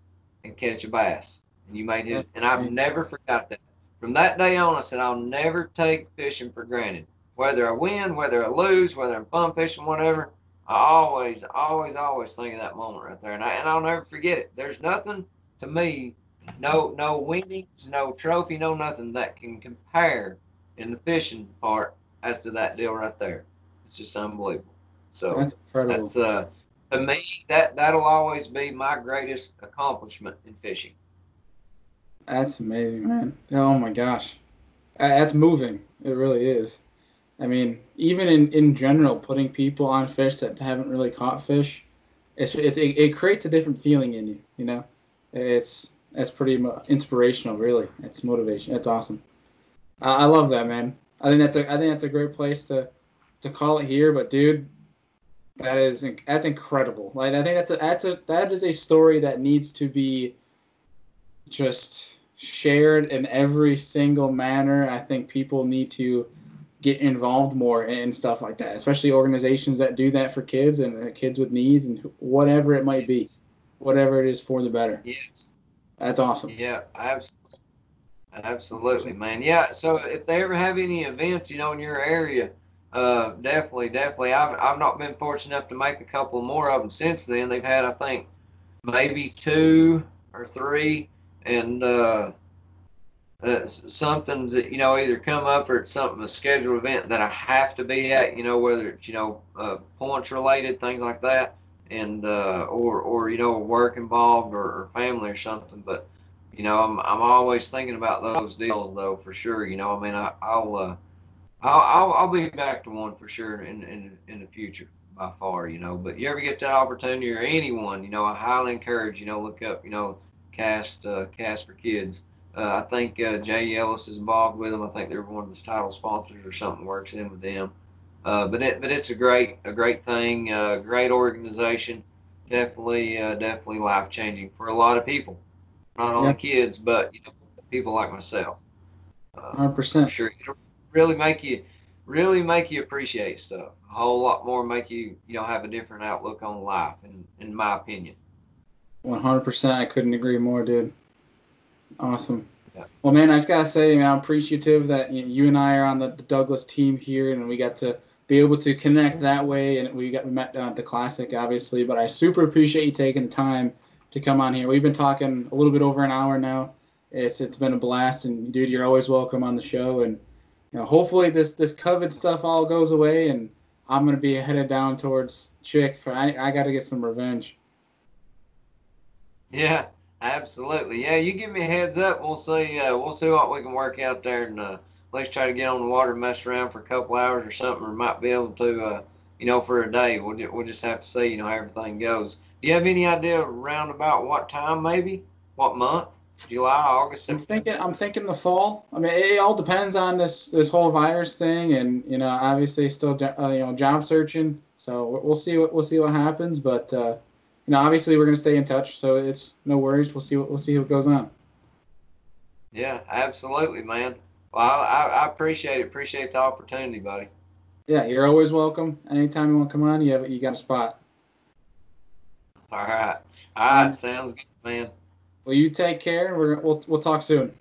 and catch a bass. And you made his, and I've never forgot that. From that day on, I said, I'll never take fishing for granted. Whether I win, whether I lose, whether I'm fun fishing, whatever, I always, always, always think of that moment right there. And, I, and I'll never forget it. There's nothing to me, no no winnings, no trophy, no nothing that can compare in the fishing part as to that deal right there. It's just unbelievable. So that's, that's uh, to me, that, that'll always be my greatest accomplishment in fishing. That's amazing, man. Oh, my gosh. That's moving. It really is. I mean, even in, in general, putting people on fish that haven't really caught fish, it's, it's, it, it creates a different feeling in you, you know? It's that's pretty inspirational, really. It's motivation. It's awesome. Uh, I love that, man. I think that's a, I think that's a great place to, to call it here, but, dude, that is, that's incredible. Like, I think that's a, that's a, that is a story that needs to be just shared in every single manner. I think people need to get involved more in stuff like that, especially organizations that do that for kids and kids with needs and whatever it might be, whatever it is for the better. Yes. That's awesome. Yeah, absolutely. Absolutely, man. Yeah. So if they ever have any events, you know, in your area, uh, definitely, definitely. I've, I've not been fortunate enough to make a couple more of them since then. They've had, I think, maybe two or three. And uh, uh, something that, you know, either come up or it's something, a scheduled event that I have to be at, you know, whether it's, you know, uh, points related, things like that. and uh, or or you know, work involved, or, or family or something. But you know, I'm I'm always thinking about those deals though, for sure. You know, I mean, I, I'll, uh, I'll I'll I'll be back to one for sure in in in the future by far. You know, but you ever get that opportunity, or anyone, you know, I highly encourage, you know, look up, you know, Cast uh, Cast for Kids. Uh, I think uh, Jay Ellis is involved with them. I think they're one of his title sponsors or something, works in with them. Uh, but it, but it's a great a great thing, uh, great organization, definitely uh, definitely life changing for a lot of people, not only yeah. kids, but you know, people like myself. Hundred uh, percent. Sure, it'll really make you really make you appreciate stuff a whole lot more. Make you you know, have a different outlook on life, in in my opinion. One hundred percent. I couldn't agree more, dude. Awesome. Yeah. Well, man, I just gotta say, man, I'm appreciative that you, know, you and I are on the, the Douglas team here, and we got to be able to connect that way. And we got we met down at the Classic, obviously, but I super appreciate you taking the time to come on here. We've been talking a little bit over an hour now. It's it's been a blast, and dude, you're always welcome on the show. And you know, hopefully this this COVID stuff all goes away, and I'm gonna be headed down towards Chick. For I I gotta get some revenge. Yeah. Absolutely, yeah. You give me a heads up. We'll see. Uh, we'll see what we can work out there, and uh, let's try to get on the water, and mess around for a couple hours or something. Or might be able to, uh, you know, for a day. We'll just, we'll just have to see, you know, how everything goes. Do you have any idea around about what time, maybe what month? July, August, September? I'm thinking. I'm thinking the fall. I mean, it all depends on this this whole virus thing, and you know, obviously still uh, you know, job searching. So we'll see what we'll see what happens, but. Uh, Now, obviously, we're going to stay in touch, so it's no worries. We'll see what we'll see what goes on. Yeah, absolutely, man. Well, I, I appreciate it. Appreciate the opportunity, buddy. Yeah, you're always welcome. Anytime you want to come on, you have you got a spot. All right, all right, and, sounds good, man. Well, you take care, and we're we'll we'll talk soon.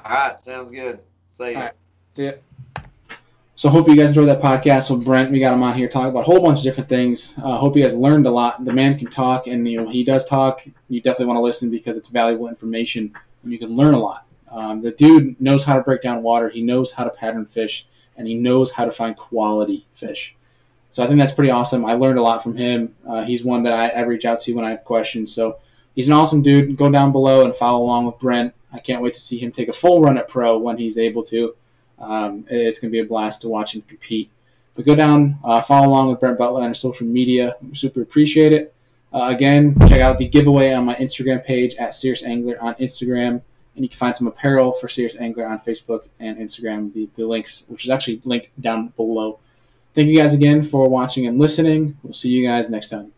All right, sounds good. See ya. All right, see ya. So hope you guys enjoyed that podcast with Brent. We got him on here talking about a whole bunch of different things. I uh, hope you guys learned a lot. The man can talk, and you know, he does talk. You definitely want to listen because it's valuable information, and you can learn a lot. Um, the dude knows how to break down water. He knows how to pattern fish, and he knows how to find quality fish. So I think that's pretty awesome. I learned a lot from him. Uh, he's one that I, I reach out to when I have questions. So he's an awesome dude. Go down below and follow along with Brent. I can't wait to see him take a full run at pro when he's able to. Um, it's going to be a blast to watch him compete. But go down, uh, follow along with Brent Butler on his social media. We super appreciate it. Uh, again, check out the giveaway on my Instagram page at Serious Angler on Instagram. And you can find some apparel for Serious Angler on Facebook and Instagram, the, the links, which is actually linked down below. Thank you guys again for watching and listening. We'll see you guys next time.